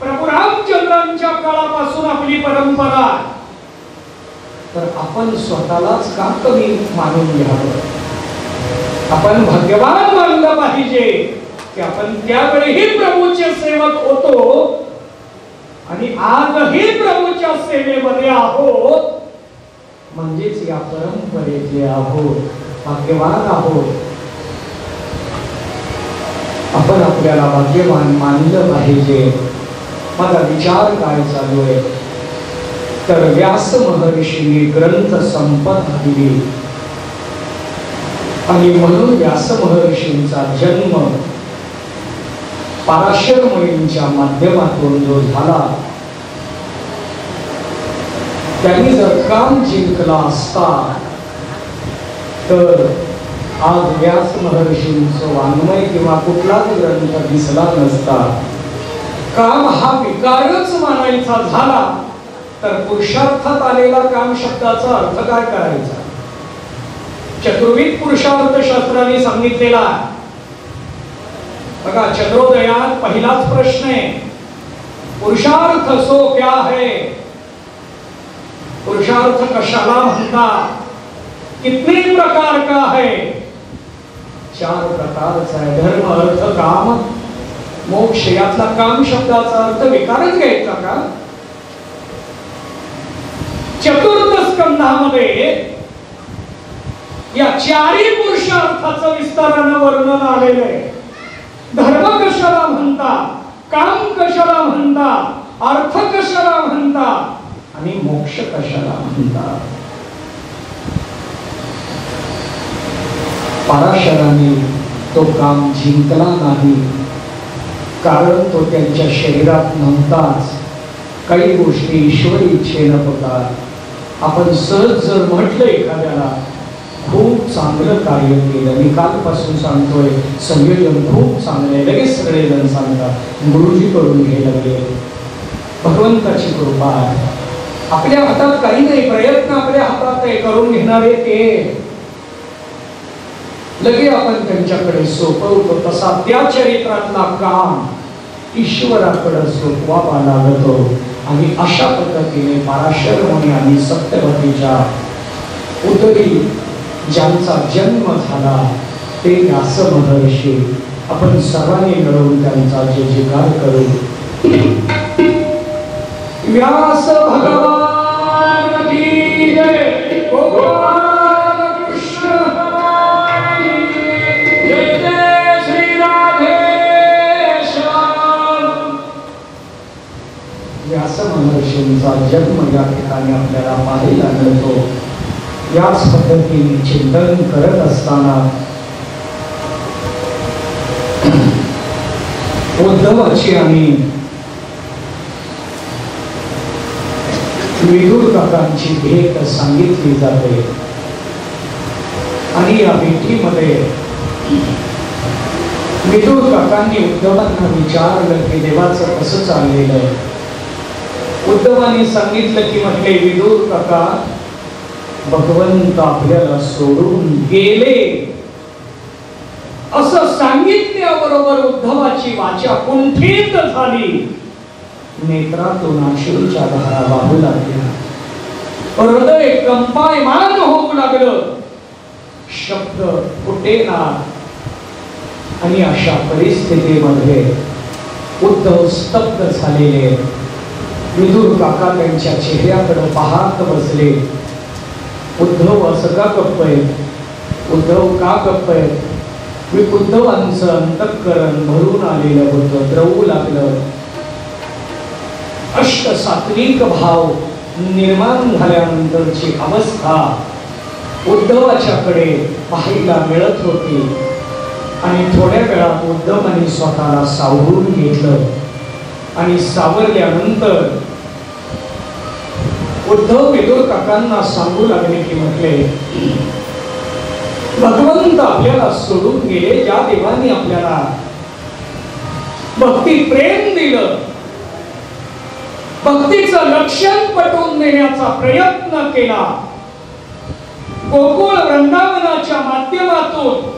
प्रभू रामचंद्रांच्या काळापासून आपली परंपरा, तर आपण स्वतःलाच का कमी मानून घ्यावं? आपण भाग्यवान मानलं पाहिजे की आपण त्यावेळीही प्रभूचे सेवक होतो आणि आजही प्रभूच्या सेवेमध्ये आहोत. म्हणजेच या परंपरेचे आहोत, भाग्यवान आहोत. आपण आपल्याला भाग्यवान मानलं पाहिजे. माझा विचार काय चालू आहे तर व्यास महर्षीने ग्रंथ संपत दिली आणि म्हणून व्यास महर्षींचा जन्म पाराशर मुनींच्या माध्यमातून जो झाला, त्यांनी जर काम जिंकला असता तर आज व्यास महर्षींचं वाङ्मय किंवा कुठलाच ग्रंथ दिसला नसता. काम हा विकारच मानायचा झाला तर पुरुषार्थात आलेला काम शब्दाचा अर्थ काय करायचा? चतुर्विध पुरुषार्थशास्त्राने सांगितलेला. बघा चंद्रोदयात पहिलाच प्रश्न आहे, पुरुषार्थ सो क्या है? पुरुषार्थ कशाला म्हणतात? कितने प्रकार का है? चार प्रकारचा आहे, धर्म अर्थ काम मोक्ष. यातला काम शब्दाचा अर्थ विकारच घ्यायचा का? चतुर्थ स्कंधामध्ये या चारही पुरुषार्थाचं विस्तारानं वर्णन आलेलं आहे. धर्म कशाला म्हणतात, काम कशाला म्हणतात, अर्थ कशाला म्हणतात आणि मोक्ष कशाला म्हणतात. पाराशराने तो काम जिंकला नाही कारण तो त्यांच्या शरीरात नव्हताच. काही गोष्टी ईश्वरी इच्छेनं होतात. आपण सहज जर म्हटलं एखाद्याला खूप चांगलं कार्य केलं, मी कालपासून सांगतोय संयोजन खूप चांगले, लगेच सगळेजण सांगतात गुरुजी करून घ्यायला लागले. भगवंताची कृपा आहे, आपल्या हातात काही नाही, प्रयत्न आपल्या हातात आहे, करून घेणारे ते. लगे आपण त्यांच्याकडे सोपवतो तसा त्या चरित्रातला काम ईश्वराकडे सोपवावा लागतो. आणि अशा पद्धतीने पाराशर मुनी आणि सत्यवतीच्या उदरी ज्यांचा जन्म झाला ते व्यास महर्षी. आपण सर्वांनी मिळून त्यांचा जयजयकार करू. व्यास भगवान की जय. जगमया ठिकाणी आपल्याला पाहायला मिळतो। याच पद्धतीने चिंतन करत असताना उद्धवाची आणि विदुर काकांची भेट सांगितली जाते आणि या भेटीमध्ये विदुर काकांनी उद्धवांना विचारलं की देवाचं कसं चाललेलं आहे। उद्धवाने सांगितलं की म्हटले विदुर काका भगवंत आपल्याला सोडून गेले असं सांगितल्याबरोबर उद्धवाची वाचा कुंठित झाली, नेत्रातून अश्रूच्या धारा वाहू लागल्या, हृदय कंपायमान होऊ लागलं, शब्द फुटेना। आणि अशा परिस्थितीमध्ये उद्धव स्तब्ध झालेले विदुर काका त्यांच्या चेहऱ्याकडे पाहत बसले। उद्धव असं का गप्प आहे, उद्धव का गप्प आहे? मी उद्धवांचं अंतःकरण भरून आलेलं होतं, द्रवू लागलं, अष्टसात्विक भाव निर्माण झाल्यानंतरची अवस्था उद्धवाच्याकडे पाहायला मिळत होती। आणि थोड्या वेळात उद्धवांनी स्वतःला सावरून घेतलं आणि सावरल्यानंतर उद्धव विदुर काकांना सांगू लागले की म्हटले भगवंत आपल्याला सोडून गेले, ज्या देवाने आपल्याला भक्ती प्रेम दिलं, भक्तीचं लक्षण पटवून देण्याचा प्रयत्न केला, गोकुळ वृंदावनाच्या माध्यमातून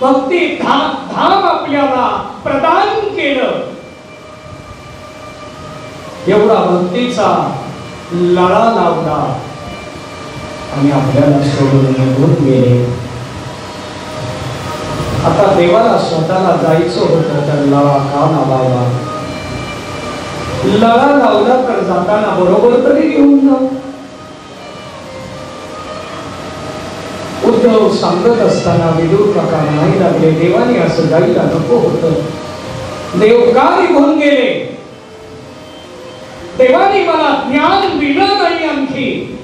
भक्ती धाम आपल्याला प्रदान केलं, एवढा भक्तीचा लळा लावला आणि आपल्याला सोडून निघून गेले। आता देवाला स्वतःला जायचं होतं तर लळा का लावावा? लळा लावला तर जाताना बरोबर तरी घेऊन जा। उद्धव सांगत असताना विदुर काका नाही लागले देवाने असं जायला नको होतं, देव का निघून गेले? देवाने मला ज्ञान दिलं नाही, आणखी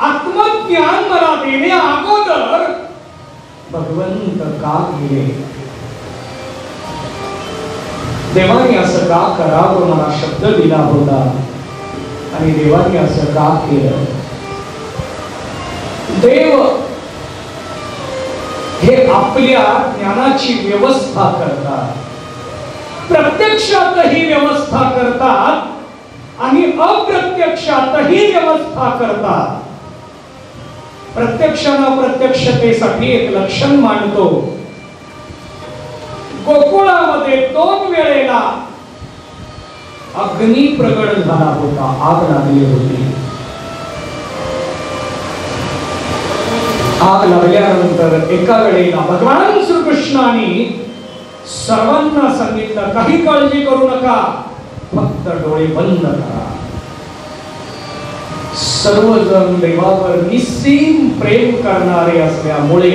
आत्मज्ञान मला देण्या अगोदर भगवंत का गेले? देवाने असं का करावं? मला शब्द दिला होता आणि देवाने असं का केलं? देव हे आपल्या ज्ञानाची व्यवस्था करतात, प्रत्यक्षात ही व्यवस्था करतात आणि अप्रत्यक्षातही व्यवस्था करतात। प्रत्यक्षाप्रत्यक्षतेसाठी एक लक्षण मांडतो। गोकुळामध्ये दोन वेळेला अग्नी प्रगट झाला होता, आग लागली होती। आग लागल्यानंतर एका वेळेला भगवान श्रीकृष्णाने सर्वांना सांगितलं काही काळजी करू नका, फक्त डोळे बंद करा। सर्वजण देवावर निस्सीम प्रेम करणारे असल्यामुळे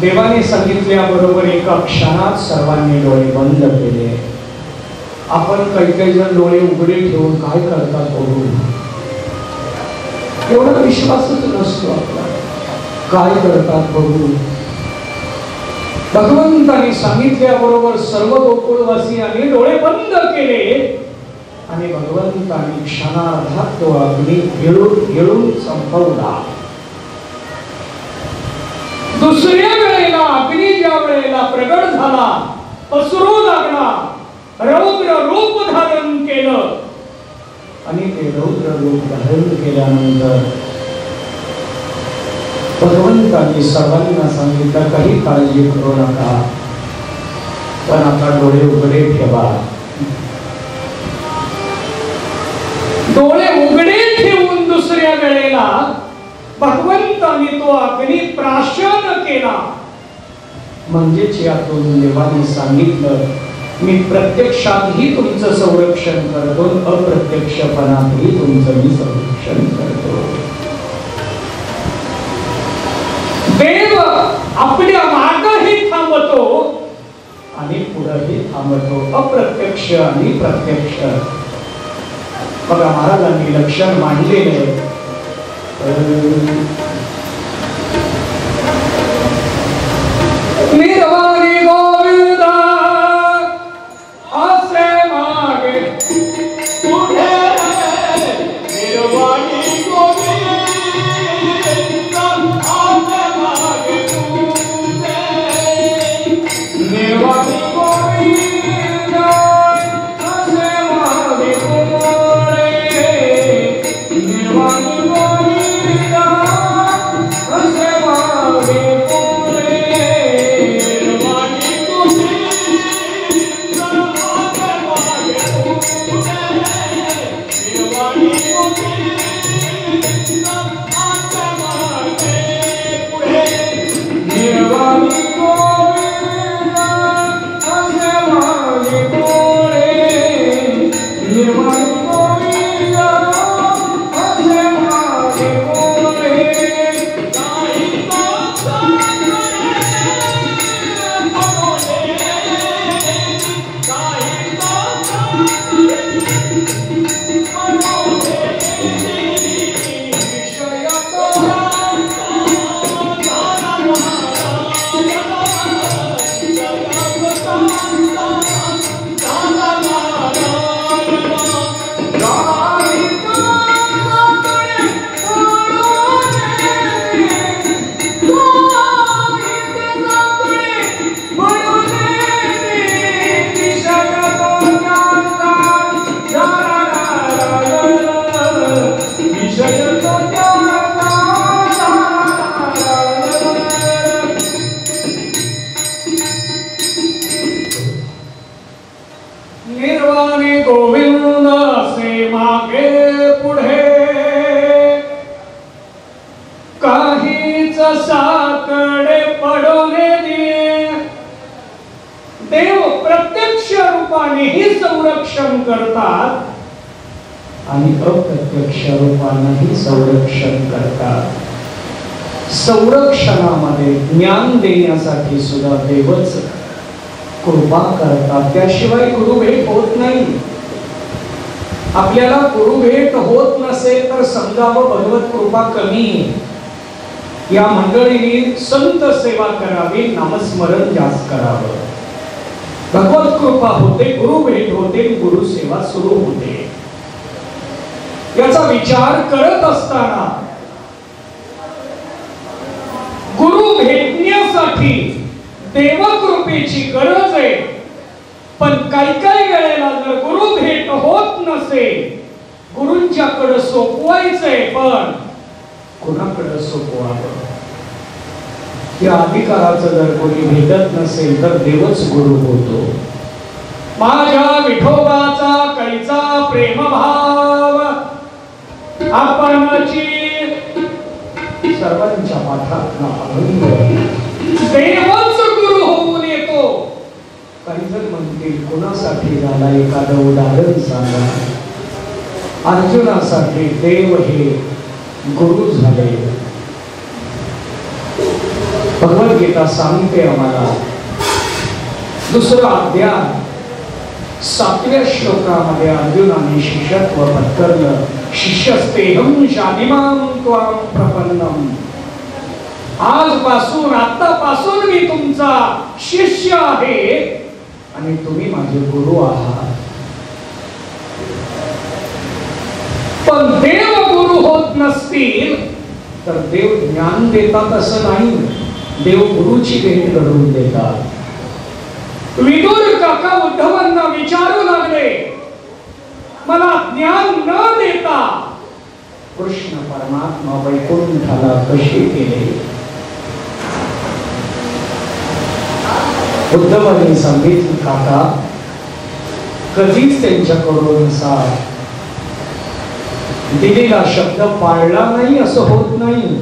देवाने सांगितल्याबरोबर एका क्षणात सर्वांनी डोळे बंद केले। आपण काही काही जण डोळे उघडे ठेवून काय करतात बघून, एवढा विश्वासच नसतो आपला, काय करतात बघून। भगवंताने सांगितल्याबरोबर सर्व गोकुळवासियांनी डोळे बंद केले आणि भगवंताने क्षणार्धात तो अग्नी गिळून संपवला। दुसऱ्या वेळेला अग्नी ज्या वेळेला प्रगट झाला, पसरू लागला, रौद्र रूप धारण केलं आणि ते रौद्र रूप धारण केल्यानंतर भगवंतांनी सर्वांना सांगितलं काही काळजी करू नका, पण आता डोळे उघडे ठेवा। डोळे उघडे ठेवून दुसऱ्या वेळेला भगवंतांनी तो अग्नी प्राशन केला। म्हणजे यातून देवाने सांगितलं मी प्रत्यक्षातही तुमचं संरक्षण करतो, अप्रत्यक्षपणातही तुमचं मी संरक्षण करतो। देव आपल्या मागेही थांबतो आणि पुढेही थांबतो, अप्रत्यक्ष आणि प्रत्यक्ष। मग आम्हाला निलक्षण मानलेले करतात आणि अप्रत्यक्ष रूपानेही संरक्षण करतात। संरक्षणामध्ये ज्ञान देण्यासाठी सुद्धा देवच कृपा करतात, त्याशिवाय गुरु भेट होत नाही। आपल्याला गुरु भेट होत नसेल तर समजावं भगवत कृपा कमी। या मंडळींनी संत सेवा करावी, नामस्मरण जास्त करावं, भगवत कृपा होते, गुरु भेट होते, गुरु सेवा सुरू होते। याचा विचार करत असताना गुरु भेटण्यासाठी देवकृपेची गरज आहे। पण काही काही वेळेला जर गुरु भेट होत नसेल, गुरुंच्याकडे सोपवायचंय, पण कोणाकडे सोपवावं? या अधिकाराचं जर कोणी भेटत नसेल तर देवच गुरु होतो। माझ्या विठोबाचा कैसा प्रेम भाव आपणची सर्वांच्या पाठात ना अभंग, देवच गुरु होऊन येतो। काही जण म्हणतील कोणासाठी झाला, एखादं उदाहरण सांगा। अर्जुनासाठी देव हे गुरु झाले। भगवद्गीता सांगते आम्हाला, दुसरा अध्याय 7व्या श्लोकामध्ये अर्जुनाने शिष्यत्व पत्करलं। शिष्यस्तेहं शालिमां त्वां प्रपन्नम, आजपासून आतापासून मी तुमचा शिष्य आहे आणि तुम्ही माझे गुरु आहात। पण देव गुरु होत नसतील तर देव ज्ञान देतात असं नाही, देव गुरुची भेट घडवून देतात। विदुर काका उद्धवांना विचारू लागले, मला ज्ञान न देता कृष्ण परमात्मा वैकुंठाला कसे गेले? उद्धवांनी सांगितले, काका कधीच त्यांच्याकडून दिलेला शब्द पाळला नाही असं होत नाही।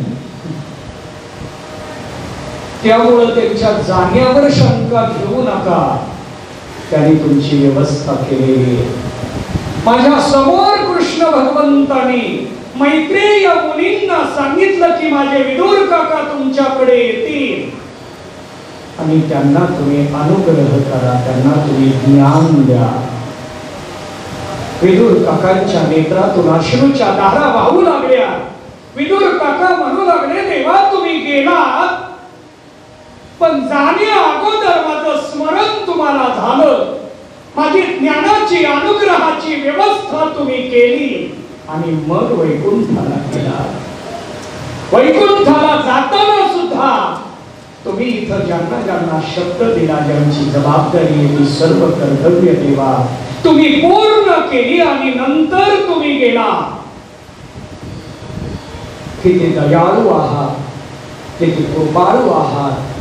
त्यामुळे त्यांच्या जाण्यावर शंका घेऊ नका, त्यांनी तुमची व्यवस्था केली। माझ्या समोर कृष्ण भगवंतांनी मैत्रेय मुनींना सांगितलं की माझे विदुर काका तुमच्याकडे येतील आणि त्यांना तुम्ही अनुग्रह करा, त्यांना तुम्ही ज्ञान द्या। विदुर काकांच्या नेत्रातून अश्रूच्या धारा वाहू लागल्या। विदुर काका म्हणू लागले, देवा तुम्ही गेलात पण जाण्या अगोदर माझं स्मरण तुम्हाला झालं, माझी ज्ञानाची अनुग्रहाची व्यवस्था तुम्ही केली आणि मग वैकुंठाला गेला। वैकुंठाला जाताना सुद्धा तुम्ही इथं ज्यांना ज्यांना शब्द दिला, ज्यांची जबाबदारी ही सर्व कर्तव्य देवा तुम्ही पूर्ण केली आणि नंतर तुम्ही गेला। किती दयाळू आहात, किती कृपाळू आहात।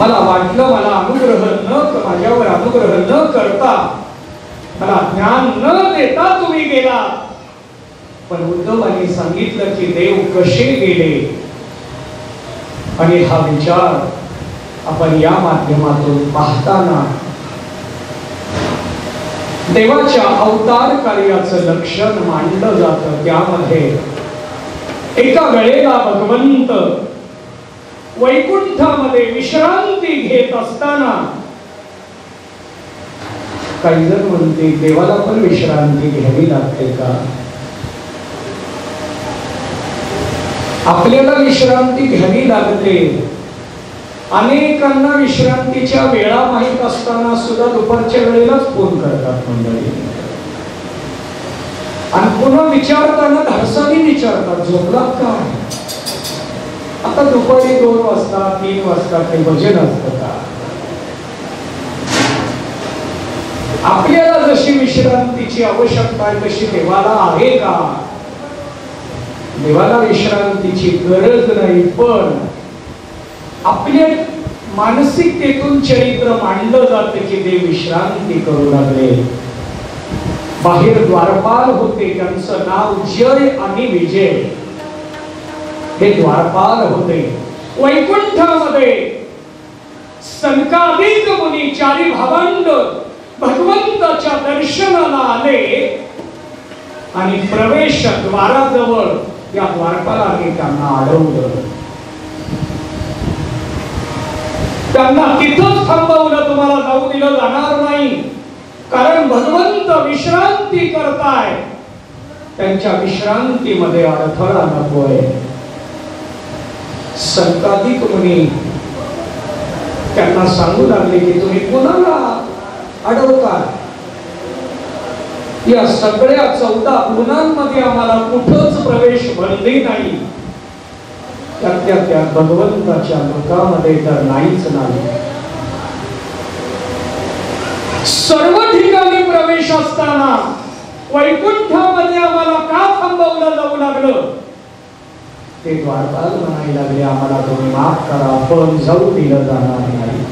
मला वाटलं मला अनुग्रह न माझ्यावर अनुग्रह न करता मला ज्ञान न देता तुम्ही गेला, पण उद्धवांनी सांगितलं की देव कसे गेले आणि हा विचार आपण या माध्यमातून पाहताना देवाच्या अवतार कार्याचं लक्षण मांडलं जातं। त्यामध्ये एका वेळेला भगवंत वैकुंठामध्ये विश्रांती घेत असताना काही जण म्हणते देवाला पण विश्रांती घ्यावी लागते का, आपल्याला विश्रांती घ्यावी लागते। अनेकांना विश्रांतीच्या वेळा माहीत असताना सुद्धा दुपारच्या वेळेलाच फोन करतात मंडळी, आणि पुन्हा विचारताना धाडसाने विचारतात झोपला काय, आता दुपारी 2 वाजता 3 वाजता ते भजन असतं का। आपल्याला जशी विश्रांतीची आवश्यकता आहे तशी देवाला आहे का? देवाला विश्रांतीची गरज नाही, पण आपल्या मानसिकतेतून चरित्र मांडलं जाते की देव विश्रांती करू लागले। बाहेर द्वारपाल होते, त्यांचं नाव जय आणि विजय हे द्वारपाल होते। वैकुंठामध्ये सनकादिक मुनी चारी भावंड भगवंताच्या दर्शनाला आले आणि प्रवेश द्वाराजवळ या द्वारपालाने त्यांना अडवलं, त्यांना तिथंच थांबवलं, तुम्हाला जाऊ दिलं जाणार नाही कारण भगवंत विश्रांती करताय, त्यांच्या विश्रांतीमध्ये अडथळा नकोय। संतादिक मुनी त्यांना सांगू लागले की तुम्ही कोणाला अडवता, या सगळ्या 14 गुणांमध्ये आम्हाला कुठंच प्रवेश बंदी नाही, त्यातल्या त्या भगवंताच्या लोकांमध्ये तर नाहीच नाही। सर्व ठिकाणी प्रवेश असताना वैकुंठामध्ये आम्हाला का थांबवलं जाऊ लागलं? ते द्वारपाल म्हणायला लागले आम्हाला तुम्ही माफ करा पण जाऊ दिलं जाणार नाही।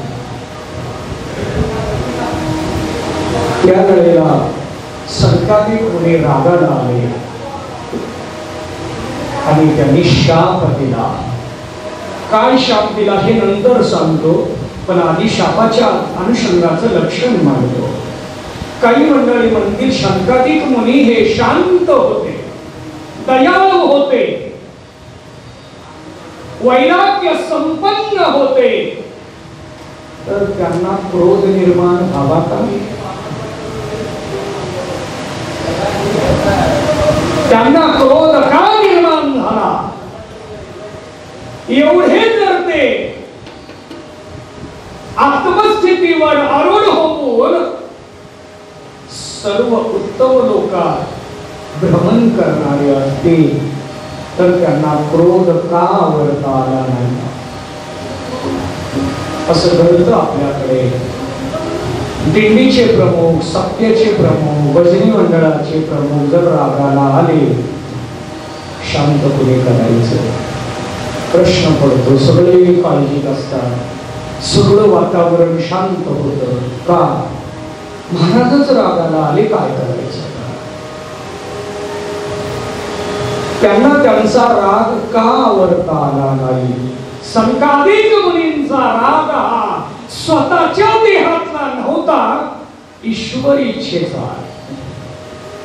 त्यावेळेला सरकारी मुनी रागाला आले आणि त्यांनी शाप दिला। काय शाप दिला हे नंतर सांगतो, पण आधी शापाच्या अनुषंगाचं लक्षण मांडतो। काही मंडळी म्हणतील शंकादिक मुनी हे शांत होते, दयाळू होते, वैराग्य संपन्न होते, तर त्यांना क्रोध निर्माण व्हावा का? त्यांना क्रोध का निर्माण झाला? एवढे जर ते आत्मस्थितीवर आरूढ होऊन सर्व उत्तम लोकात भ्रमण करणारे असतील तर त्यांना क्रोध का आवरता आला नाही? असं घडतं आपल्याकडे। दिंडीचे प्रमुख, सत्याचे प्रमुख, भजनी मंडळाचे प्रमुख जर रागाला आले शांतपणे करायचं, प्रश्न पडतो, सगळे काळजीत असतात, सगळं वातावरण शांत होतं का? महाराजच रागाला आले काय करायचं? त्यांना त्यांचा राग का आवरता आला नाही? संकादिक मुनींचा राग हा स्वतःच्या देहातला नव्हता, ईश्वर इच्छेचा।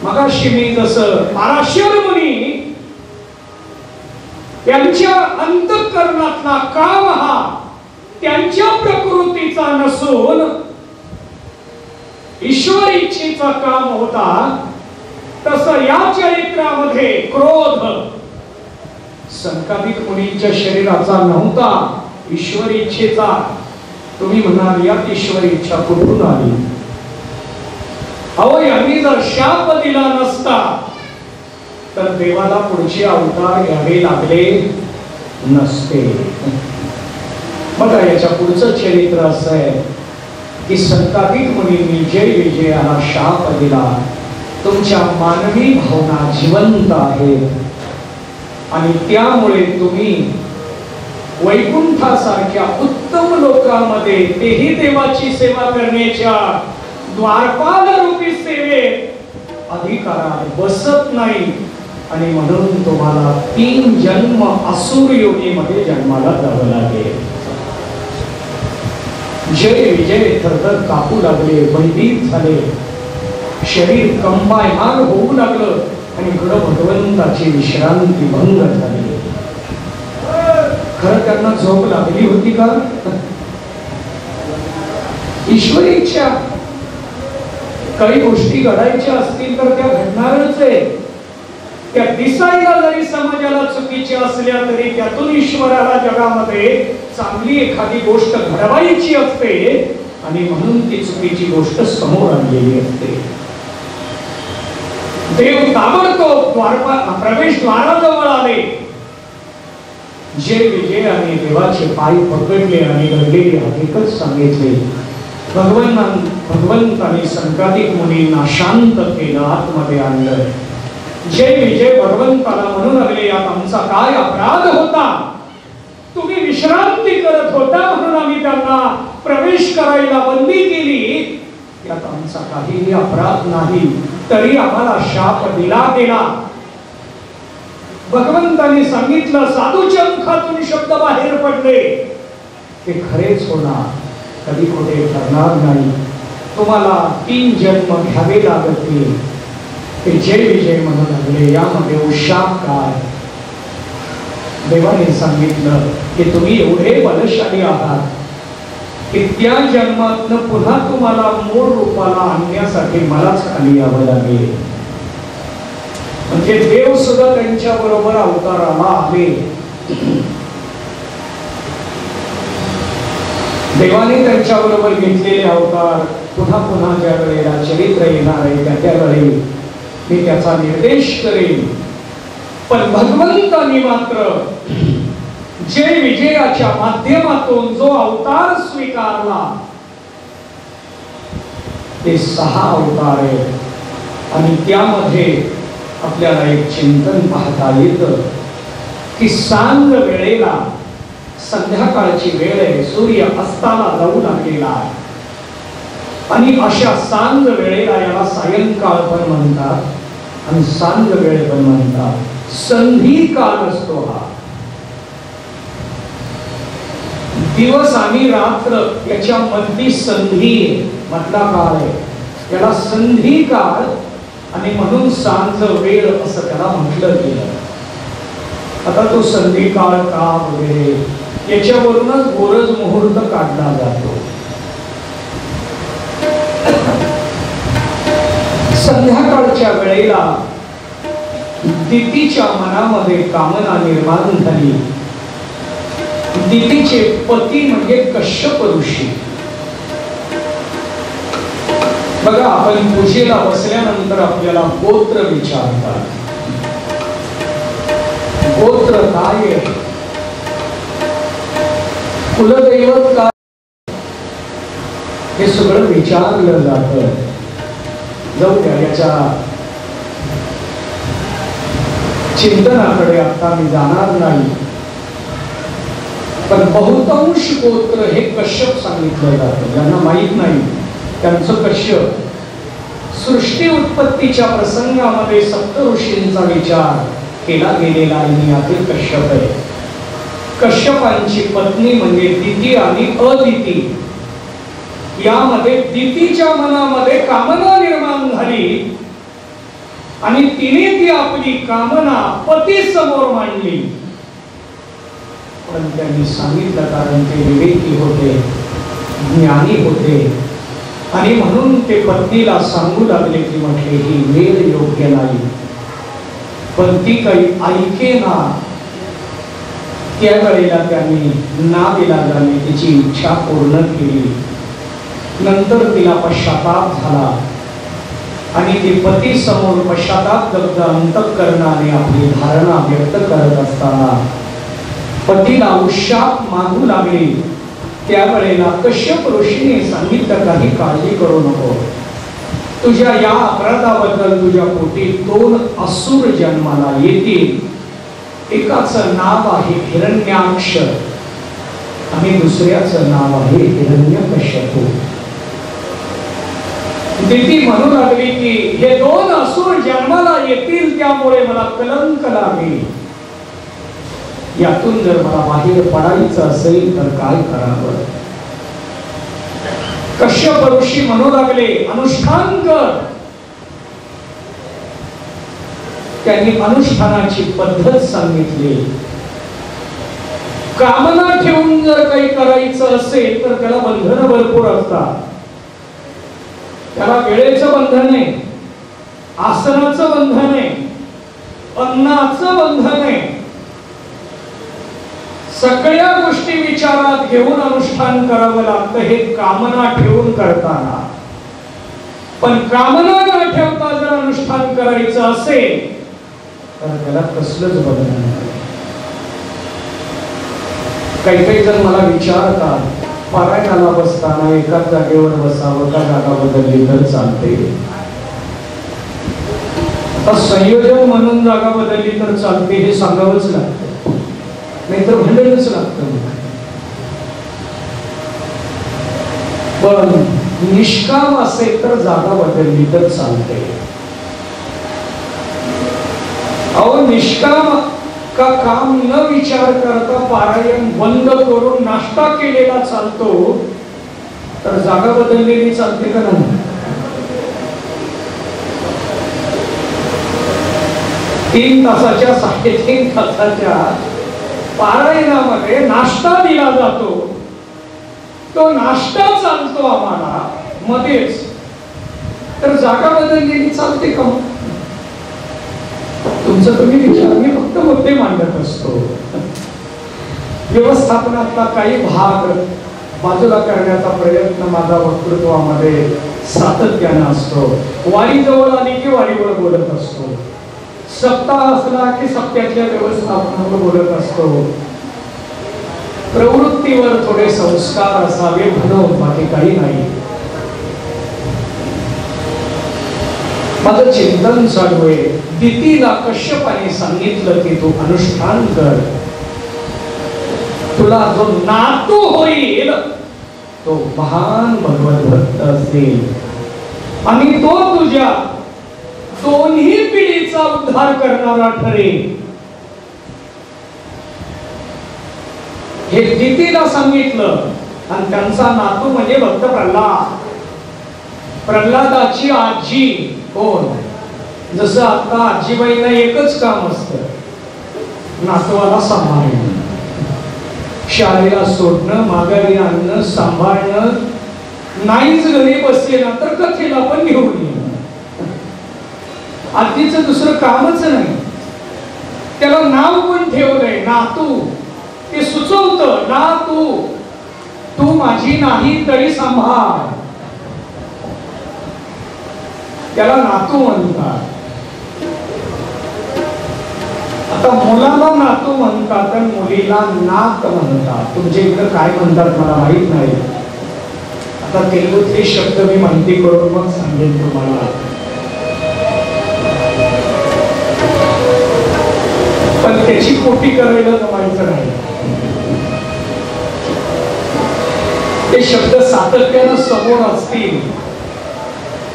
मगाशी मी जसं माराश्वर मुनी त्यांच्या अंतःकरणातला काम हा त्यांच्या प्रकृतीचा नसून ईश्वर इच्छेचं काम होता तसं या चरित्रामध्ये क्रोध संकादित मुनींच्या शरीराचा नव्हता, ईश्वर इच्छेचा. तुम्ही म्हणाल यात ईश्वर इच्छा कुठून आली? अहो यांनी जर शाप दिला नसता तर देवाला पुढचे अवतार घ्यावे लागले नसते. बघा याच्या पुढचं चरित्र असं आहे की संतापित मुनींनी जय विजयाला शाप दिला. तुमच्या मानवी भावना जिवंत आहेत आणि त्यामुळे तुम्ही वैकुंठासारख्या उत्तम लोकांमध्ये तेही देवाची सेवा करण्याच्या द्वारपाल रूपी सेवेत अधिकारात बसत नाही आणि म्हणून तुम्हाला 3 जन्म असुर योनीमध्ये जन्माला जावे लागले. जय विजय थरथर कापू लागले, वैदिक झाले, शरीर कंबायमान होऊ लागलं आणि खरं भगवंताची विश्रांती भंग झाली. खरं त्यांना झोप लागली होती का? ईश्वरी इच्छा. काही गोष्टी घडायच्या असतील तर त्या घडणारच आहे. त्या दिसायला जरी समाजाला चुकीच्या असल्या तरी त्यातून ईश्वराला जगामध्ये चांगली एखादी गोष्ट घडवायची असते आणि म्हणून ती चुकीची गोष्ट समोर आणलेली असते. देव ताबडतोब प्रवेशद्वाराजवळ आले. जय विजय आणि देवाचे पाय पकडले आणि घडलेली हकीकत सांगितले. भगवंताने संकादिक मुनींना शांत केलं, आतमध्ये आणलं. जय विजय भगवंताला म्हणू लागले यात आमचा काय अपराध होता? तुम्ही विश्रांती करत होता म्हणून आम्ही त्यांना प्रवेश करायला बंदी केली. यात आमचा काहीही अपराध नाही, तरी आम्हाला शाप दिला गेला. भगवंताने सांगितलं साधूच्या मुखातून शब्द बाहेर पडले ते खरेच होणार, कधी कुठे ठरणार नाही. तुम्हाला 3 जन्म घ्यावे लागतील. ते जय विजय म्हणू लागले यामध्ये शाप काय? देवाने सांगितलं की तुम्ही एवढे बलशाली आहात की त्या जन्मातन पुन्हा तुम्हाला मूळ रूपाला आणण्यासाठी मलाच खाली यावं लागेल. म्हणजे देव सुद्धा त्यांच्या बरोबर अवताराला आले. देवाने त्यांच्या बरोबर घेतलेले अवतार पुन्हा पुन्हा ज्या वेळेला चरित्र येणार आहे त्यावेळी मी त्याचा निर्देश करेन. पण भगवंतांनी मात्र जय विजयाच्या माध्यमातून जो अवतार स्वीकारला ते 6 अवतार आहेत आणि त्यामध्ये आपल्याला एक चिंतन पाहता येतं की सांग वेळेला संध्याकाळची वेळ आहे, सूर्य अस्ताला जाऊ लागलेला आहे आणि अशा सांग वेळेला याला सायंकाळ पण म्हणतात आणि सांग वेळ पण म्हणतात. संधी काळ असतो हा. दिवस आणि रात्र याच्या मधली संधी मधला काळ आहे, याला संधी काळ आणि म्हणून सांज वेळ असं त्याला म्हटलं गेलं. आता तो संधी काळ का वगैरे याच्यावरूनच गोरज मुहूर्त काढला जातो. संध्याकाळच्या वेळेला दितीच्या मनामध्ये कामना निर्माण झाली. दितीचे पती म्हणजे कश्यप ऋषी. बघा आपण पूजेला बसल्यानंतर आपल्याला गोत्र विचारतात, गोत्र काय आहे, कुलदैवत काय, हे सगळं विचारलं जात. जाऊ द्या याच्या चिंतनाकडे आता मी जाणार नाही. पण बहुतांश गोत्र हे कश्यप सांगितलं जातं. ज्यांना माहीत नाही त्यांचं कश्यप. सृष्टी उत्पत्तीच्या प्रसंगामध्ये सप्तऋषींचा विचार केला गेलेला आणि यातील कश्यप आहे. कश्यपांची पत्नी म्हणजे दिती आणि अदिती. यामध्ये दितीच्या मनामध्ये कामना निर्माण झाली आणि तिने ती आपली कामना पती समोर मांडली. पण त्यांनी सांगितलं कारण ते विवेकी होते, ज्ञानी होते, आणि म्हणून ते पत्नीला सांगू लागले की म्हटले ही वेळ योग्य नाही, पण ती काही ऐकेना। त्या वेळेला त्यांनी नाईलाजाने तिची इच्छा पूर्ण केली। नंतर तिला पश्चाताप झाला आणि ती पती समोर पश्चातापग्रस्त अंतःकरणाने आपली धारणा व्यक्त करत असताना पतीला उशाप मागू लागले। त्यावेळेला कश्यप ऋषीने सांगितलं काही काळजी करू नको, तुझ्या या अपराधाबद्दल तुझ्या पोटी 2 असुर जन्माला येतील। एकाचं नाव आहे हिरण्याक्ष आणि दुसऱ्याचं नाव आहे हिरण्यकश्यप। देवी म्हणू लागली की हे 2 असुर जन्माला येतील, त्यामुळे मला कलंक लागेल। यातून जर मला बाहेर पडायचं असेल तर काय करावं? कश्यप ऋषी म्हणू लागले अनुष्ठान कर। त्यांनी अनुष्ठानाची पद्धत सांगितली। कामना ठेवून जर काही करायचं असेल तर त्याला बंधन भरपूर असतात। त्याला वेळेचं बंधन आहे, आसनाचं बंधन आहे, अन्नाचं बंधन आहे। सगळ्या गोष्टी विचारात घेऊन अनुष्ठान करावं लागतं, हे कामना ठेवून करताना। पण कामना न ठेवता जर अनुष्ठान करायचं असेल तर त्याला कसलंच बंधन नाही। काही काही जण मला विचारतात पारायणाला बसताना एकाच जागेवर बसावं का, जागा बदलली तर चालते? आता संयोजन म्हणून जागा बदलली तर चालते हे सांगावंच लागतं, नाहीतर भांडणच लागतं। पण निष्काम असेल तर जागा बदलली तर चालते। अहो निष्काम का काम न विचार करता पारायण बंद करून नाश्ता केलेला चालतो तर जागा बदललेली चालते का नाही? तीन तासाच्या 3.5 तासाच्या पारायणामध्ये नाश्ता दिला जातो, तो नाश्ता चालतो आम्हाला मध्येच, तर जागा बदललेली चालते का? तुमचा तुम्ही विचार, मी फक्त मुद्दे मांडत असतो। व्यवस्थापनातला काही भाग बाजूला करण्याचा प्रयत्न माझा वक्तृत्वामध्ये सातत्याने असतो। वारी जवळ आली की वारीवर बोलत असतो, सप्ताह असला की सप्त्याच्या व्यवस्थापनावर बोलत असतो। प्रवृत्तीवर थोडे संस्कार असावे म्हणून, बाकी काही नाही। माझं चिंतन चालू आहे। दितीला कश्यपाने सांगितलं की तू अनुष्ठान कर, तुला जो नातू होईल तो महान भगवत भक्त असेल आणि तो तुझ्या दोन्ही पिढीचा उद्धार करणारा ठरेल। हे दितीला सांगितलं आणि त्यांचा नातू म्हणजे भक्त प्रल्हाद। प्रल्हादाची आजी कोण? जसं आता आजीबाईला एकच काम असतं, नातवाला सांभाळणं, शाळेला सोडणं, माघारी आणणं, सांभाळणं, नाहीच घरी बसले ना तर कथेला पण घेऊन येणं। आजीचं दुसरं कामच नाही। त्याला नाव पण ठेवलंय नातू, ते सुचवतं नातू तू माझी नाही तरी सांभाळ, त्याला नातू म्हणतात। आता मुलाला नातू म्हणतात आणि मुलीला नात म्हणतात। तुमच्या इकडं काय म्हणतात मला माहित नाही। आता तेलुगूतले शब्द मी माहिती करून मग सांगेन तुम्हाला। पण त्याची खोटी करायला जमायचं नाही। ते शब्द सातत्यानं समोर असतील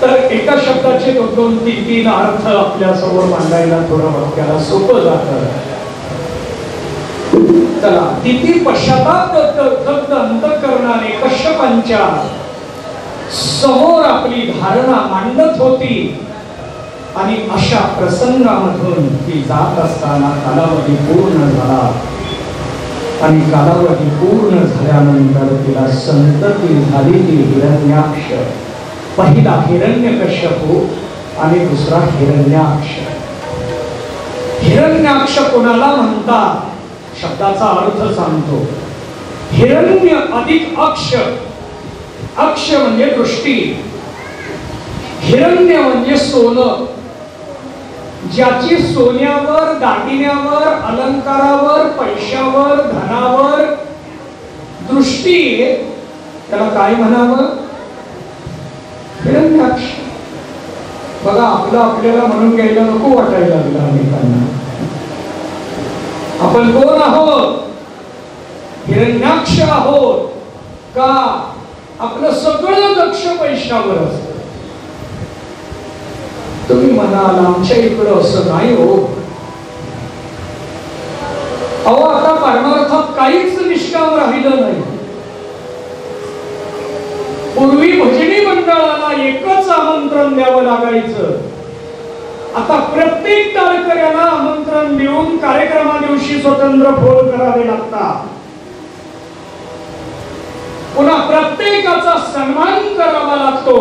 तर एका शब्दाचे 2-3 अर्थ आपल्या समोर मांडायला थोडं वाक्याला सोपं जातं। चला तिथे पश्चातापग्रस्त अंतःकरणाने कश्यपांच्या समोर आपली धारणा मांडत होती आणि अशा प्रसंगामधून ती जात असताना कालावधी पूर्ण झाला आणि कालावधी पूर्ण झाल्यानंतर तिला संतती झाली ती हिरण्याक्ष। पहिला हिरण्यकश्यपू आणि दुसरा हिरण्याक्ष। हिरण्याक्ष कोणाला म्हणतात शब्दाचा अर्थ सांगतो। हिरण्य अधिक अक्ष, अक्ष म्हणजे दृष्टी, हिरण्य म्हणजे सोनं, ज्याची सोन्यावर, दागिन्यावर, अलंकारावर, पैशावर, धनावर दृष्टी, त्याला काय म्हणावं हिरण्याक्ष। बघा आपलं आपल्याला म्हणून घ्यायला नको वाटायला लागलं अनेकांना, आपण कोण आहोत हिरण्याक्ष आहोत का? आपलं सगळं लक्ष पैशावर असतं। तुम्ही म्हणाल आमच्या इकडं असं नाही हो, अहो आता परमार्थात काहीच निष्काम राहिलं नाही। पूर्वी भजनी मंडळाला एकच आमंत्रण द्यावं लागायचं, आता प्रत्येक तारकऱ्याला आमंत्रण देऊन कार्यक्रमा दिवशी स्वतंत्र फोन करावे लागतात। पुन्हा प्रत्येकाचा सन्मान करावा लागतो,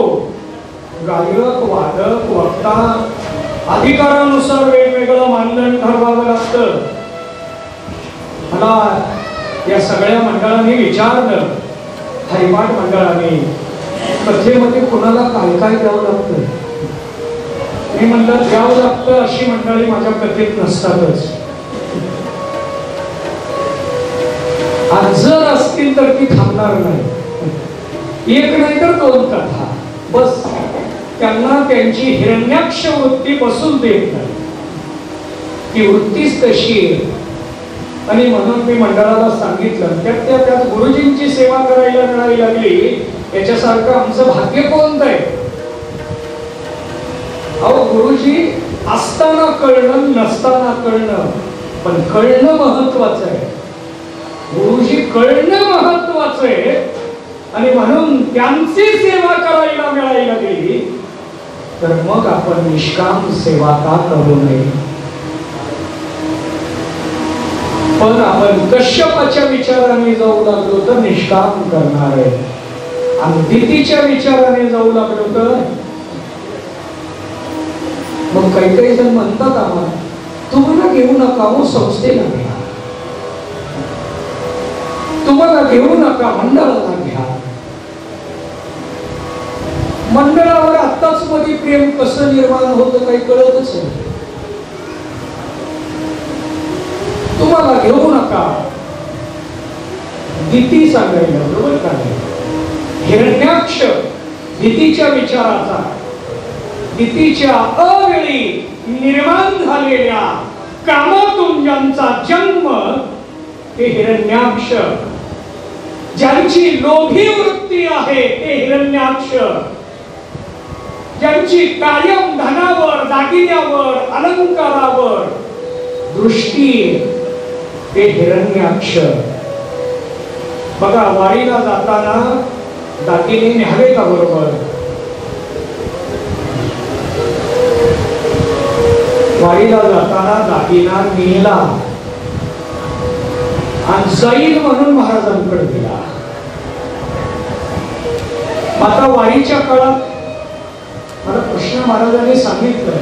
गायक, वादक, वक्ता अधिकारानुसार वेगवेगळं मानधन ठरवावं लागतं। मला या सगळ्या मंडळांनी विचारलं, हैवाट मंडळाने कथेमध्ये कोणाला काय काय द्यावं लागतं? मी म्हणलं द्यावं लागतं अशी मंडळी माझ्या कथेत नसतातच, आज जर असतील तर ती थांबणार नाही, एक नाही तर दोन कथा बस, त्यांना त्यांची हिरण्याक्ष वृत्ती बसून देत नाही, ती वृत्तीच तशी आहे। आणि म्हणून मी मंडळाला सांगितलं त्यात गुरुजींची सेवा करायला मिळावी लागली, याच्यासारखं आमचं भाग्य कोणतं आहे? अहो गुरुजी असताना कळणं, नसताना कळणं, पण कळणं महत्वाचं आहे, गुरुजी कळणं महत्वाचं आहे। आणि म्हणून त्यांची सेवा करायला मिळायला गेली तर मग आपण निष्काम सेवा का करू नये? पण आपण कश्यपाच्या विचाराने जाऊ लागलो तर निष्काम करणार आहे, आणि दितीच्या विचाराने जाऊ लागलो तर मग काही काही जण म्हणतात आम्हाला तुम्हाला घेऊ नका हो संस्थेला घ्या, तुम्हाला घेऊ नका मंडळाला घ्या। मंडळावर आत्ताच मध्ये प्रेम कसं निर्माण होतं काही कळतच नाही, तुम्हाला घेऊ नका दिती सांगायला बरोबर का? हिरण्याक्ष दितीच्या विचाराचा, दितीच्या अवेळी निर्माण झालेल्या कामतुंजांचा जन्म, हे हिरण्याक्ष, ज्यांची लोभी वृत्ती आहे ते हिरण्याक्ष, ज्यांची कायम धनावर, दागिन्यावर, अलंकारावर दृष्टी ते हिरण्याक्ष। बघा वारीला जाताना दागिने न्यावे का बरोबर? वारीला जाताना दागिना नेला आणि जाईल म्हणून महाराजांकडे गेला। आता वारीच्या काळात मला कृष्ण महाराजांनी सांगितलं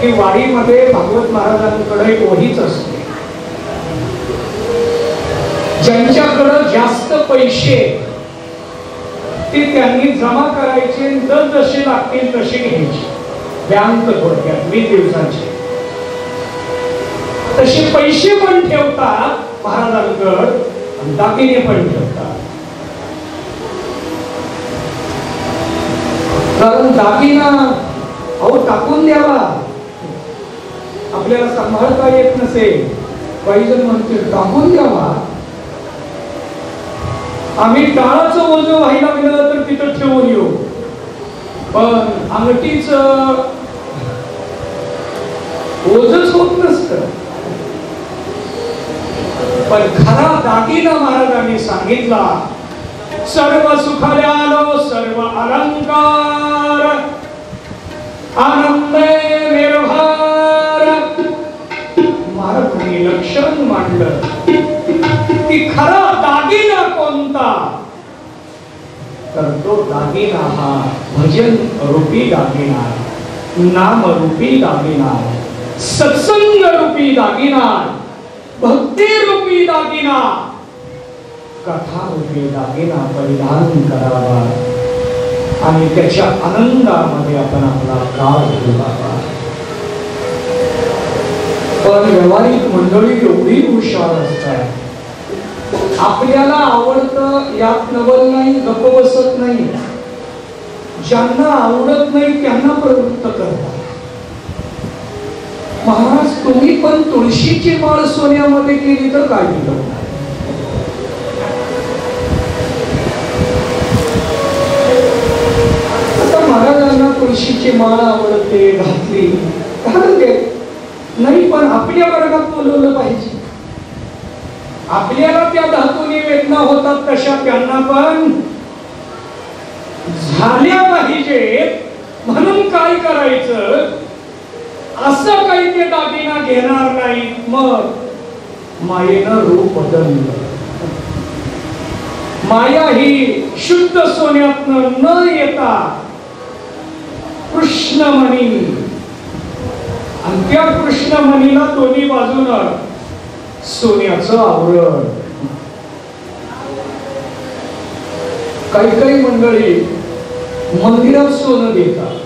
की वारीमध्ये भागवत महाराजांकडे एक ओढीच असते, ज्यांच्याकडे जास्त पैसे ते त्यांनी जमा करायचे, जर जसे लागतील तसे घ्यायचे, बँक थोडक्यात 20 दिवसांचे तसे पैसे पण ठेवतात महाराजांकडे, दागिने पण ठेवतात, कारण दागिना अहो टाकून द्यावा, आपल्याला सांभाळता येत नसेल। काही जण म्हणतील टाकून द्यावा, आम्ही टाळाचं ओझं व्हायला गेलं तर तिथं ठेवून येऊ, पण अंगठीच ओझच होत नसतं। पण खरा दागिना महाराजांनी सांगितला सर्व सुखल्यालो सर्व अलंकार आनंदे निर्भर। महाराजांनी लक्षण मांडलं की खरा दागिना कोणता? तर तो दागिना हा भजन रूपी दागिना है, नाम रूपी दागिना है, सत्संग रूपी दागिना, भक्ति रूपी दागिना, कथा रूपी दागिना परिधान करावा आणि त्याच्या आनंदामध्ये आपण आपला काळ घालवावा। पण व्यवहारिक मंडळी एवढी हुशार असतात, आपल्याला आवडतं यात नवल नाही, गप्प बसत नाही, ज्यांना आवडत नाही त्यांना प्रवृत्त करतात। महाराज तुम्ही पण तुळशीची माळ सोन्यामध्ये केली तर काय होईल? आता महाराजांना तुळशीची माळ आवडते, घातली नाही, पण आपल्या वर्गात बोलवलं पाहिजे, आपल्याला त्या धातूने वेदना होतात तशा त्यांना पण झाल्या पाहिजे। म्हणून काय करायचं, असं काही ते दागिना घेणार नाही। मग मायेनं रूप बदललं, माया ही शुद्ध सोन्यातनं न येता कृष्णमणी, आणि त्या कृष्णमणीला दोन्ही बाजूनं सोन्याचं आवरण। काही काही मंडळी मंदिरात सोनं देतात,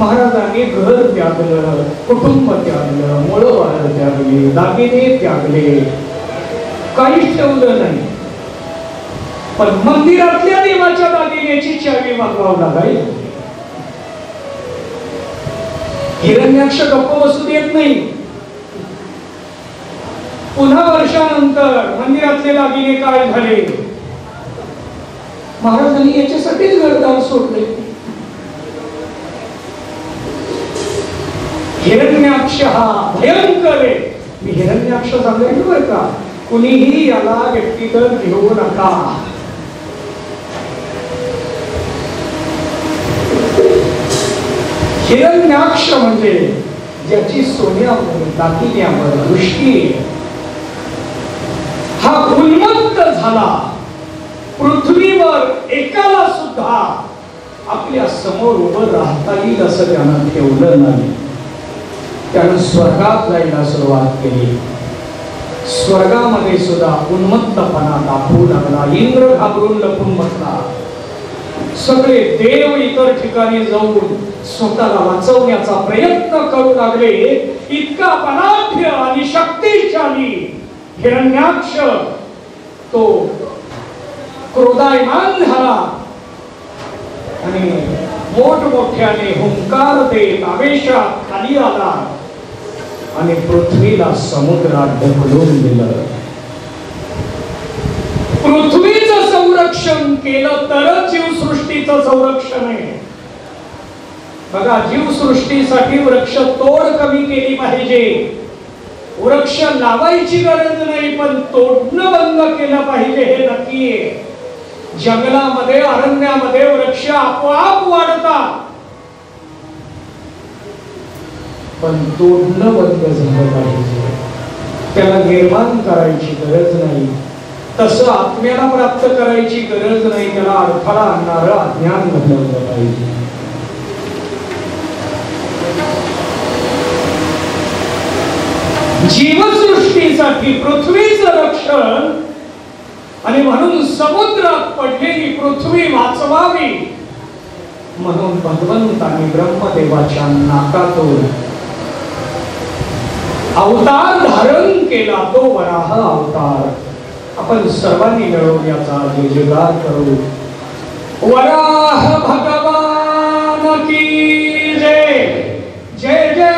महाराजांनी घर त्यागलं, कुटुंब त्यागलं, मुळवाळ त्यागले, दागिने त्यागले, काहीच ठेवलं नाही, पण मंदिरातल्या देवाच्या दागिन्याची चावी मागवावं लागायची। हिरण्याक्ष गप्प बसू देत नाही, पुन्हा वर्षानंतर मंदिरातले दागिने काय झाले? महाराजांनी याच्यासाठीच घरदार सोडले। हिरण्याक्ष हा भयंकर आहे, मी हिरण्याक्ष सांगेन बरं का, कुणीही याला व्यक्तिगत घेऊ नका। हिरण्याक्ष म्हणजे ज्याची सोन्यावर दागिन्यावर दृष्टी आहे, हा उन्मत्त झाला, पृथ्वीवर एकाला सुद्धा आपल्या समोर उभं राहता येईल असं त्यानं ठेवलं नाही। त्यानं स्वर्गात जायला सुरुवात केली, स्वर्गामध्ये सुद्धा उन्मत्तपणा दाखवू लागला। इंद्र घाबरून लपून बसला, सगळे देव इतर ठिकाणी जाऊन स्वतःला वाचवण्याचा प्रयत्न करू लागले। इतका अनाढ्य आणि शक्तिशाली हिरण्याक्ष तो क्रोधायमान झाला आणि मोठमोठ्याने हुंकार देत आवेशात खाली आला आणि पृथ्वीला समुद्रात ढकलून दिलं। पृथ्वीचं संरक्षण केलं तरच जीवसृष्टीचं संरक्षण आहे। बघा, जीवसृष्टीसाठी वृक्ष तोड कमी केली पाहिजे, वृक्ष लावायची गरज नाही, पण तोडणं बंद केलं पाहिजे, हे नक्की आहे। जंगलामध्ये अरण्यामध्ये वृक्ष आपोआप वाढतात, पण तोडणं बंद झालं पाहिजे, त्याला निर्माण करायची गरज नाही। तसं आत्म्याला प्राप्त करायची गरज नाही, त्याला अडथळा आणणारं अज्ञान बदललं पाहिजे। जीवसृष्टीसाठी पृथ्वीचं रक्षण, आणि म्हणून समुद्रात पडलेली पृथ्वी वाचवावी म्हणून भगवंताने ब्रह्मदेवाच्या नाकातून अवतार धारण केला, तो वराह अवतार। आपण सर्वांनी मिळून याचा जयजयकार करू। वराह भगवान की जय। जय जय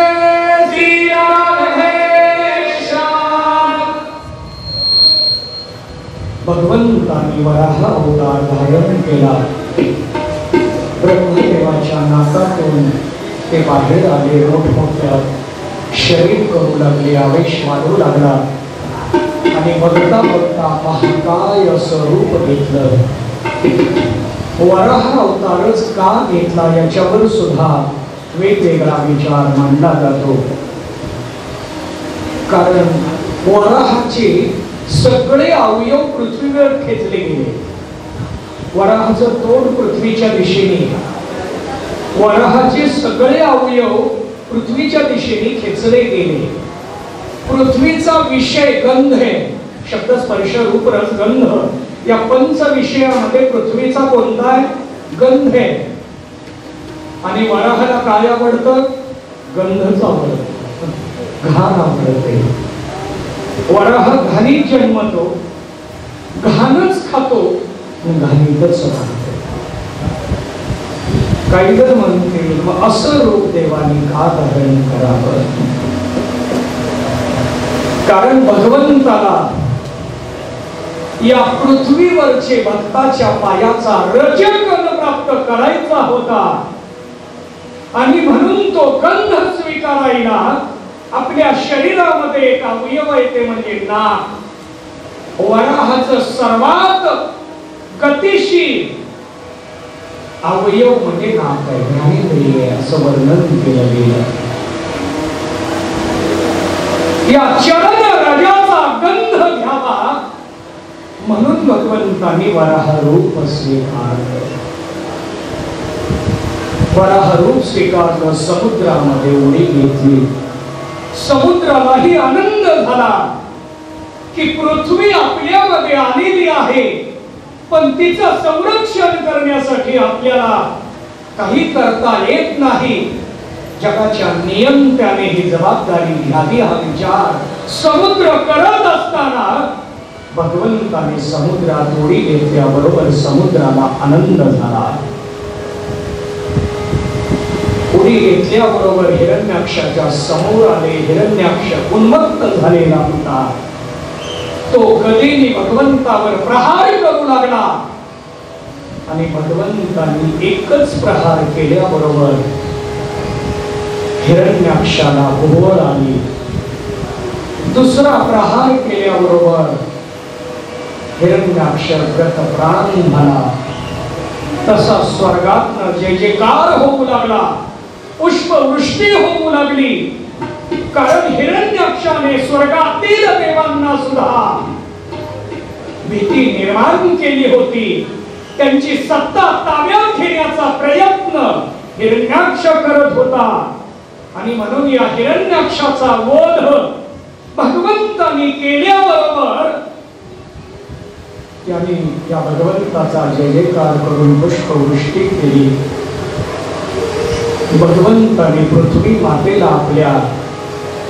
भगवंतानी वराह अवतार धारण केला, ब्रह्मदेवाच्या नाकातून ते बाहेर आले, मोठमोठ्या शरीर करू लागले, आवेश वाढू लागला आणि बघता बघता महाकाय असं रूप घेतलं। वराह अवतारच का घेतला याच्यावर सुद्धा वेगवेगळा विचार मांडला जातो, कारण वराहाची सगळे अवयव पृथ्वीवर खेचले गेले। वराहाचा तोंड पृथ्वीच्या दिशेने, वराहाचे सगळे अवयव पृथ्वीच्या दिशेने खेचले गेले। पृथ्वीचा विषय गंध आहे, शब्द स्पर्श रूप रस गंध या पंच विषयामध्ये पृथ्वीचा कोणता आहे? गंध आहे। आणि वराहाला काय आवडतं? गंधच आवडतं, घाण आवडते। वराह घाणी जन्मतो, घाणच खातो, घाणीतच राहतो। काही जर म्हणतील मग असं रूप देवाने का धारण करावं? कारण भगवंताला या पृथ्वीवरचे भक्ताच्या पायाचा रजकण प्राप्त करायचा होता आणि म्हणून तो गंध स्वीकारायला आपल्या शरीरामध्ये एक अवयव येते म्हणजे नाक। वराहाचं सर्वात गतिशील अवयव म्हणजे नाक आहे, ज्ञानेंद्रिय असं वर्णन केलं गेलं। या चरण रजाचा गंध घ्यावा म्हणून भगवंतांनी वराह रूप स्वीकारलं। वराह रूप स्वीकारलं, समुद्रामध्ये उडी घेतली, समुद्रालाही आनंद झाला की पृथ्वी आपल्यामध्ये आलेली आहे, पण तिचं संरक्षण करण्यासाठी आपल्याला काही करता येत नाही, जगाच्या नियंत्याने ही जबाबदारी घ्यावी हा विचार समुद्र करत असताना भगवंताने समुद्रात उडी घेतल्याबरोबर समुद्राला आनंद झाला। उडी घेतल्याबरोबर हिरण्याक्षाच्या समोर आले, हिरण्याक्ष उन्मत्त झालेला होता, तो गदेने भगवंतावर प्रहार करू लागला आणि भगवंतांनी एकच प्रहार केल्याबरोबर हिरण्याक्षाला ओळ आली। दुसरा प्रहार केल्याबरोबर हिरण्याक्ष गतप्राण झाला, तसा स्वर्गात जय जयकार होऊ लागला, पुष्पवृष्टी होऊ लागली। कारण हिरण्याक्षाने स्वर्गातील देवांना सुद्धा भीती निर्माण केली होती, त्यांची सत्ता ताब्यात घेण्याचा प्रयत्न हिरण्याक्ष करत होता आणि म्हणून या हिरण्याक्षाचा वध भगवंतांनी केल्याबरोबर त्याने या भगवंताचा जय जयकार करून पुष्पवृष्टी केली। भगवंताने पृथ्वी मातेला आपल्या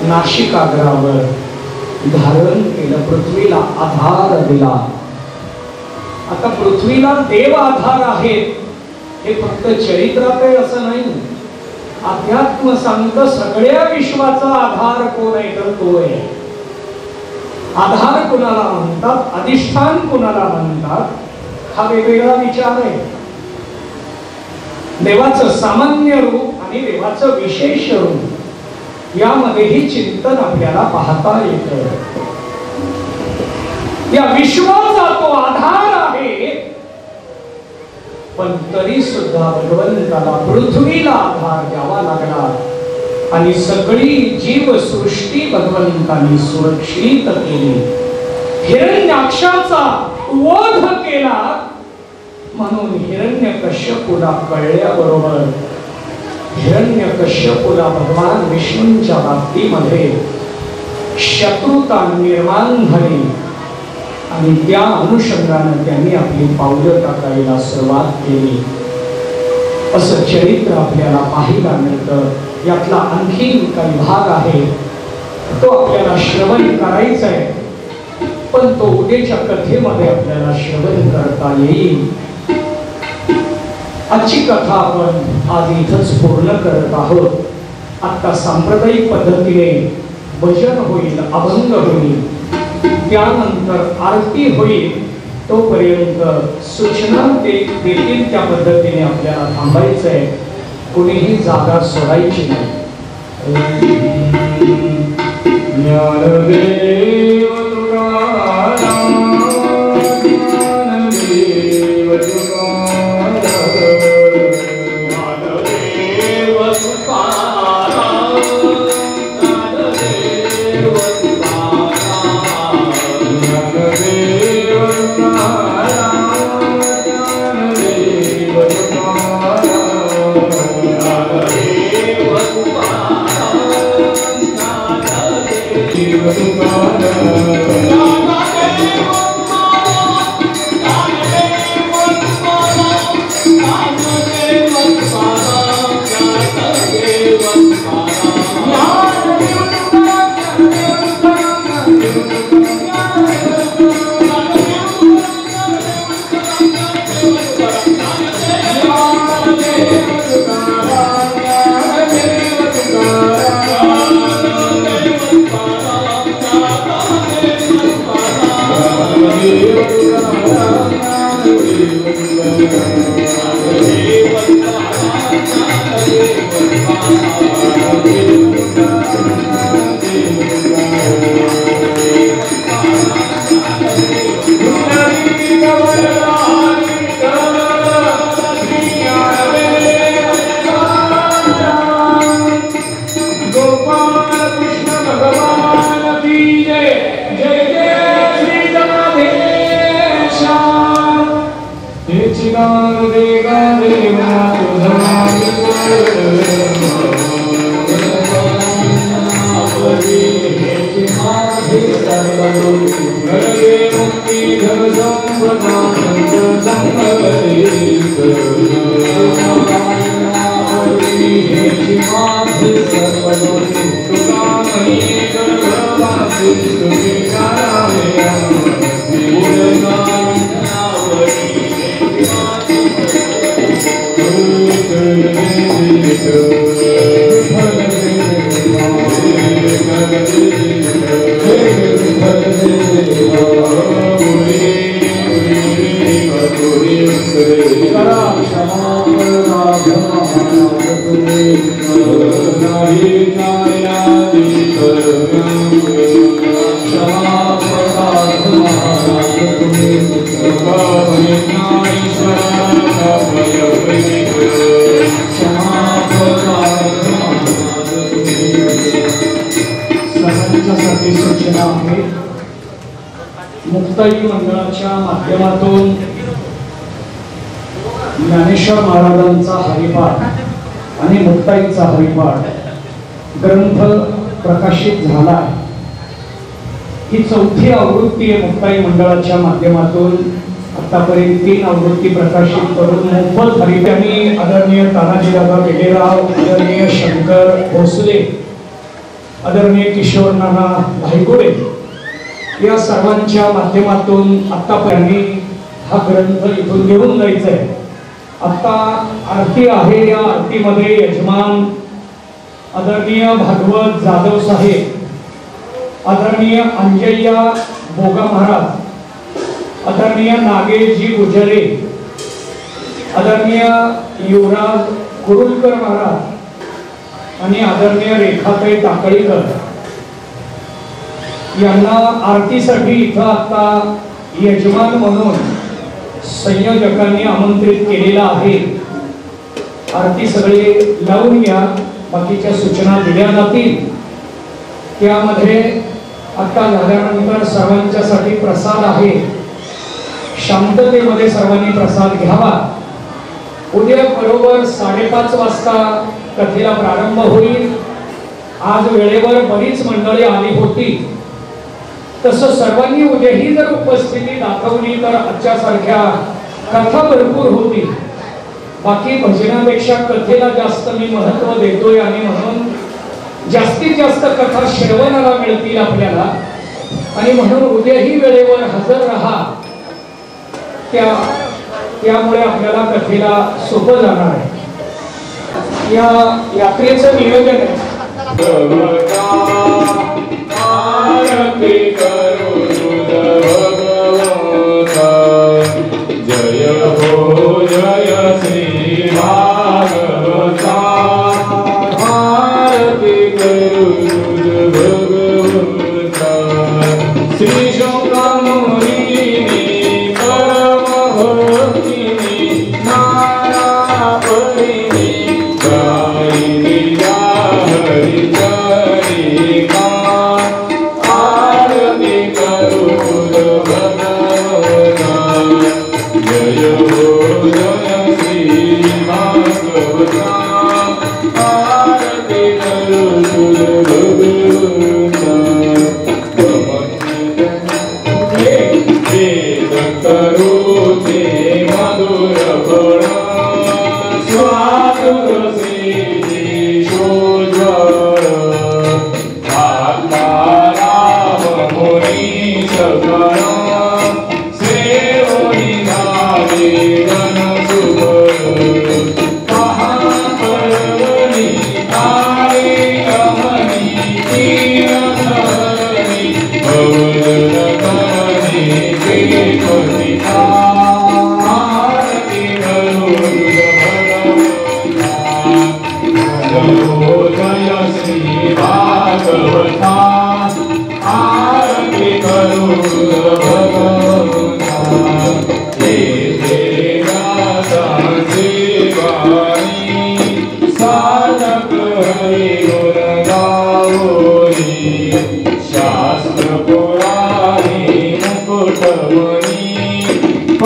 नाशिकाग्रावर धारण केलं, पृथ्वीला आधार दिला। आता पृथ्वीला देव आधार आहे हे फक्त चरित्रात आहे असं नाही, अध्यात्म सांगतं सगळ्या विश्वाचा आधार कोण आहे तर तो आहे। आधार कोणाला म्हणतात, अधिष्ठान कोणाला म्हणतात हा वेगवेगळा विचार आहे। देवाचं सामान्य रूप आणि देवाचं विशेष रूप यामध्येही चिंतन आपल्याला पाहता येतं। या विश्वाचा तो आधार आहे, पण तरी सुद्धा भगवंताला पृथ्वीला आधार द्यावा लागला आणि सगळी जीवसृष्टी भगवंतांनी सुरक्षित केली, हिरण्याक्षाचा वध केला। म्हणून हिरण्यकश्यपूला कळल्याबरोबर हिरण्यकश्यपूला भगवान विष्णूंच्या बाबतीमध्ये शत्रुता निर्माण झाली आणि त्या अनुषंगाने त्यांनी आपली पावलं टाकायला सुरुवात केली असं चरित्र आपल्याला पाहायला मिळतं। यातला आणखी काही भाग आहे तो आपल्याला श्रवण करायचा आहे, पण तो उद्याच्या कथेमध्ये आपल्याला श्रवण करता येईल। आजची कथा आपण आज इथंच पूर्ण करत आहोत। आता सांप्रदायिक पद्धतीने भजन होईल, अभंग होईल, त्यानंतर आरती होईल, तोपर्यंत सूचना देतील त्या पद्धतीने आपल्याला थांबायचं आहे, कोणीही जागा सोडायची नाही। मंडळाच्या माध्यमातून आतापर्यंत 3 आवृत्ती प्रकाशित करून मोफत हरिपाणी आदरणीय तानाजी दादा बेलेराव, आदरणीय शंकर भोसले, आदरणीय किशोर नाना भाईगोरे या सर्वांच्या माध्यमातून आतापर्यंत हा ग्रंथ इथून घेऊन जायचा आहे। आता आरती आहे, या आरती मध्ये यजमान आदरणीय भागवत जाधव साहेब, आदरणीय अंजय्या मोगा महाराज, आदरणीय नागेशजी गुजरे, आदरणीय युवराज कुरुलकर महाराज आणि आदरणीय रेखाताई टाकळीकर यांना आरतीसाठी इथं आता यजमान म्हणून संयोजकांनी आमंत्रित केलेला आहे। आरती सगळे लावून घ्या, बाकीच्या सूचना दिल्या जातील। त्यामध्ये आता झाल्यानंतर सर्वांच्यासाठी प्रसाद आहे, शांततेमध्ये सर्वांनी प्रसाद घ्यावा। उद्या बरोबर 5:30 वाजता कथेला प्रारंभ होईल। आज वेळेवर बरीच मंडळी आली होती, तसं सर्वांनी उद्याही जर उपस्थिती दाखवली तर आजच्यासारख्या कथा भरपूर होती। बाकी भजनापेक्षा कथेला जास्त मी महत्त्व देतोय आणि म्हणून जास्तीत जास्त कथा श्रवणाला मिळतील आपल्याला, आणि म्हणून उद्याही वेळेवर हजर राहा। त्यामुळे आपल्याला कथेला सोपं जाणार आहे। या यात्रेचं नियोजन आहे। जय हो जय श्री भागवता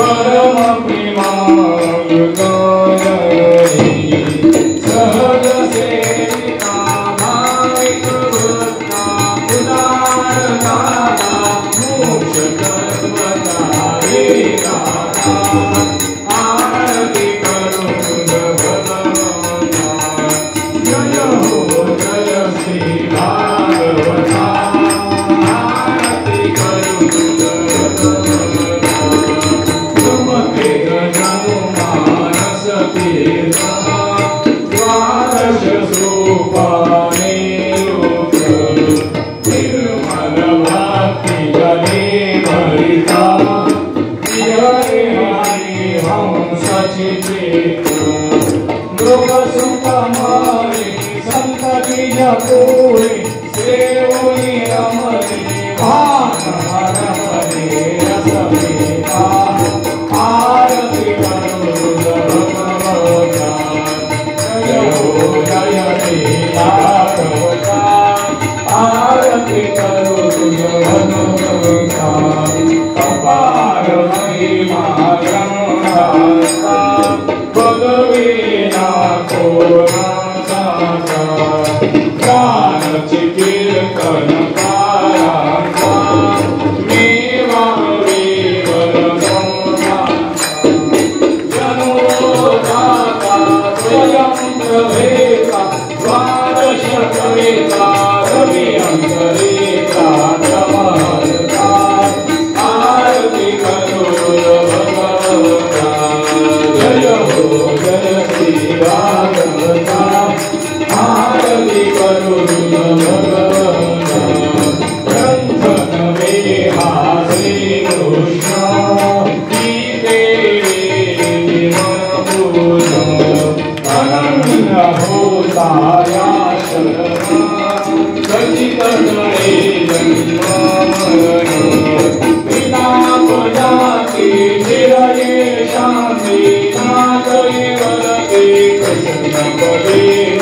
शांति ना करे बलते कृष्ण बले।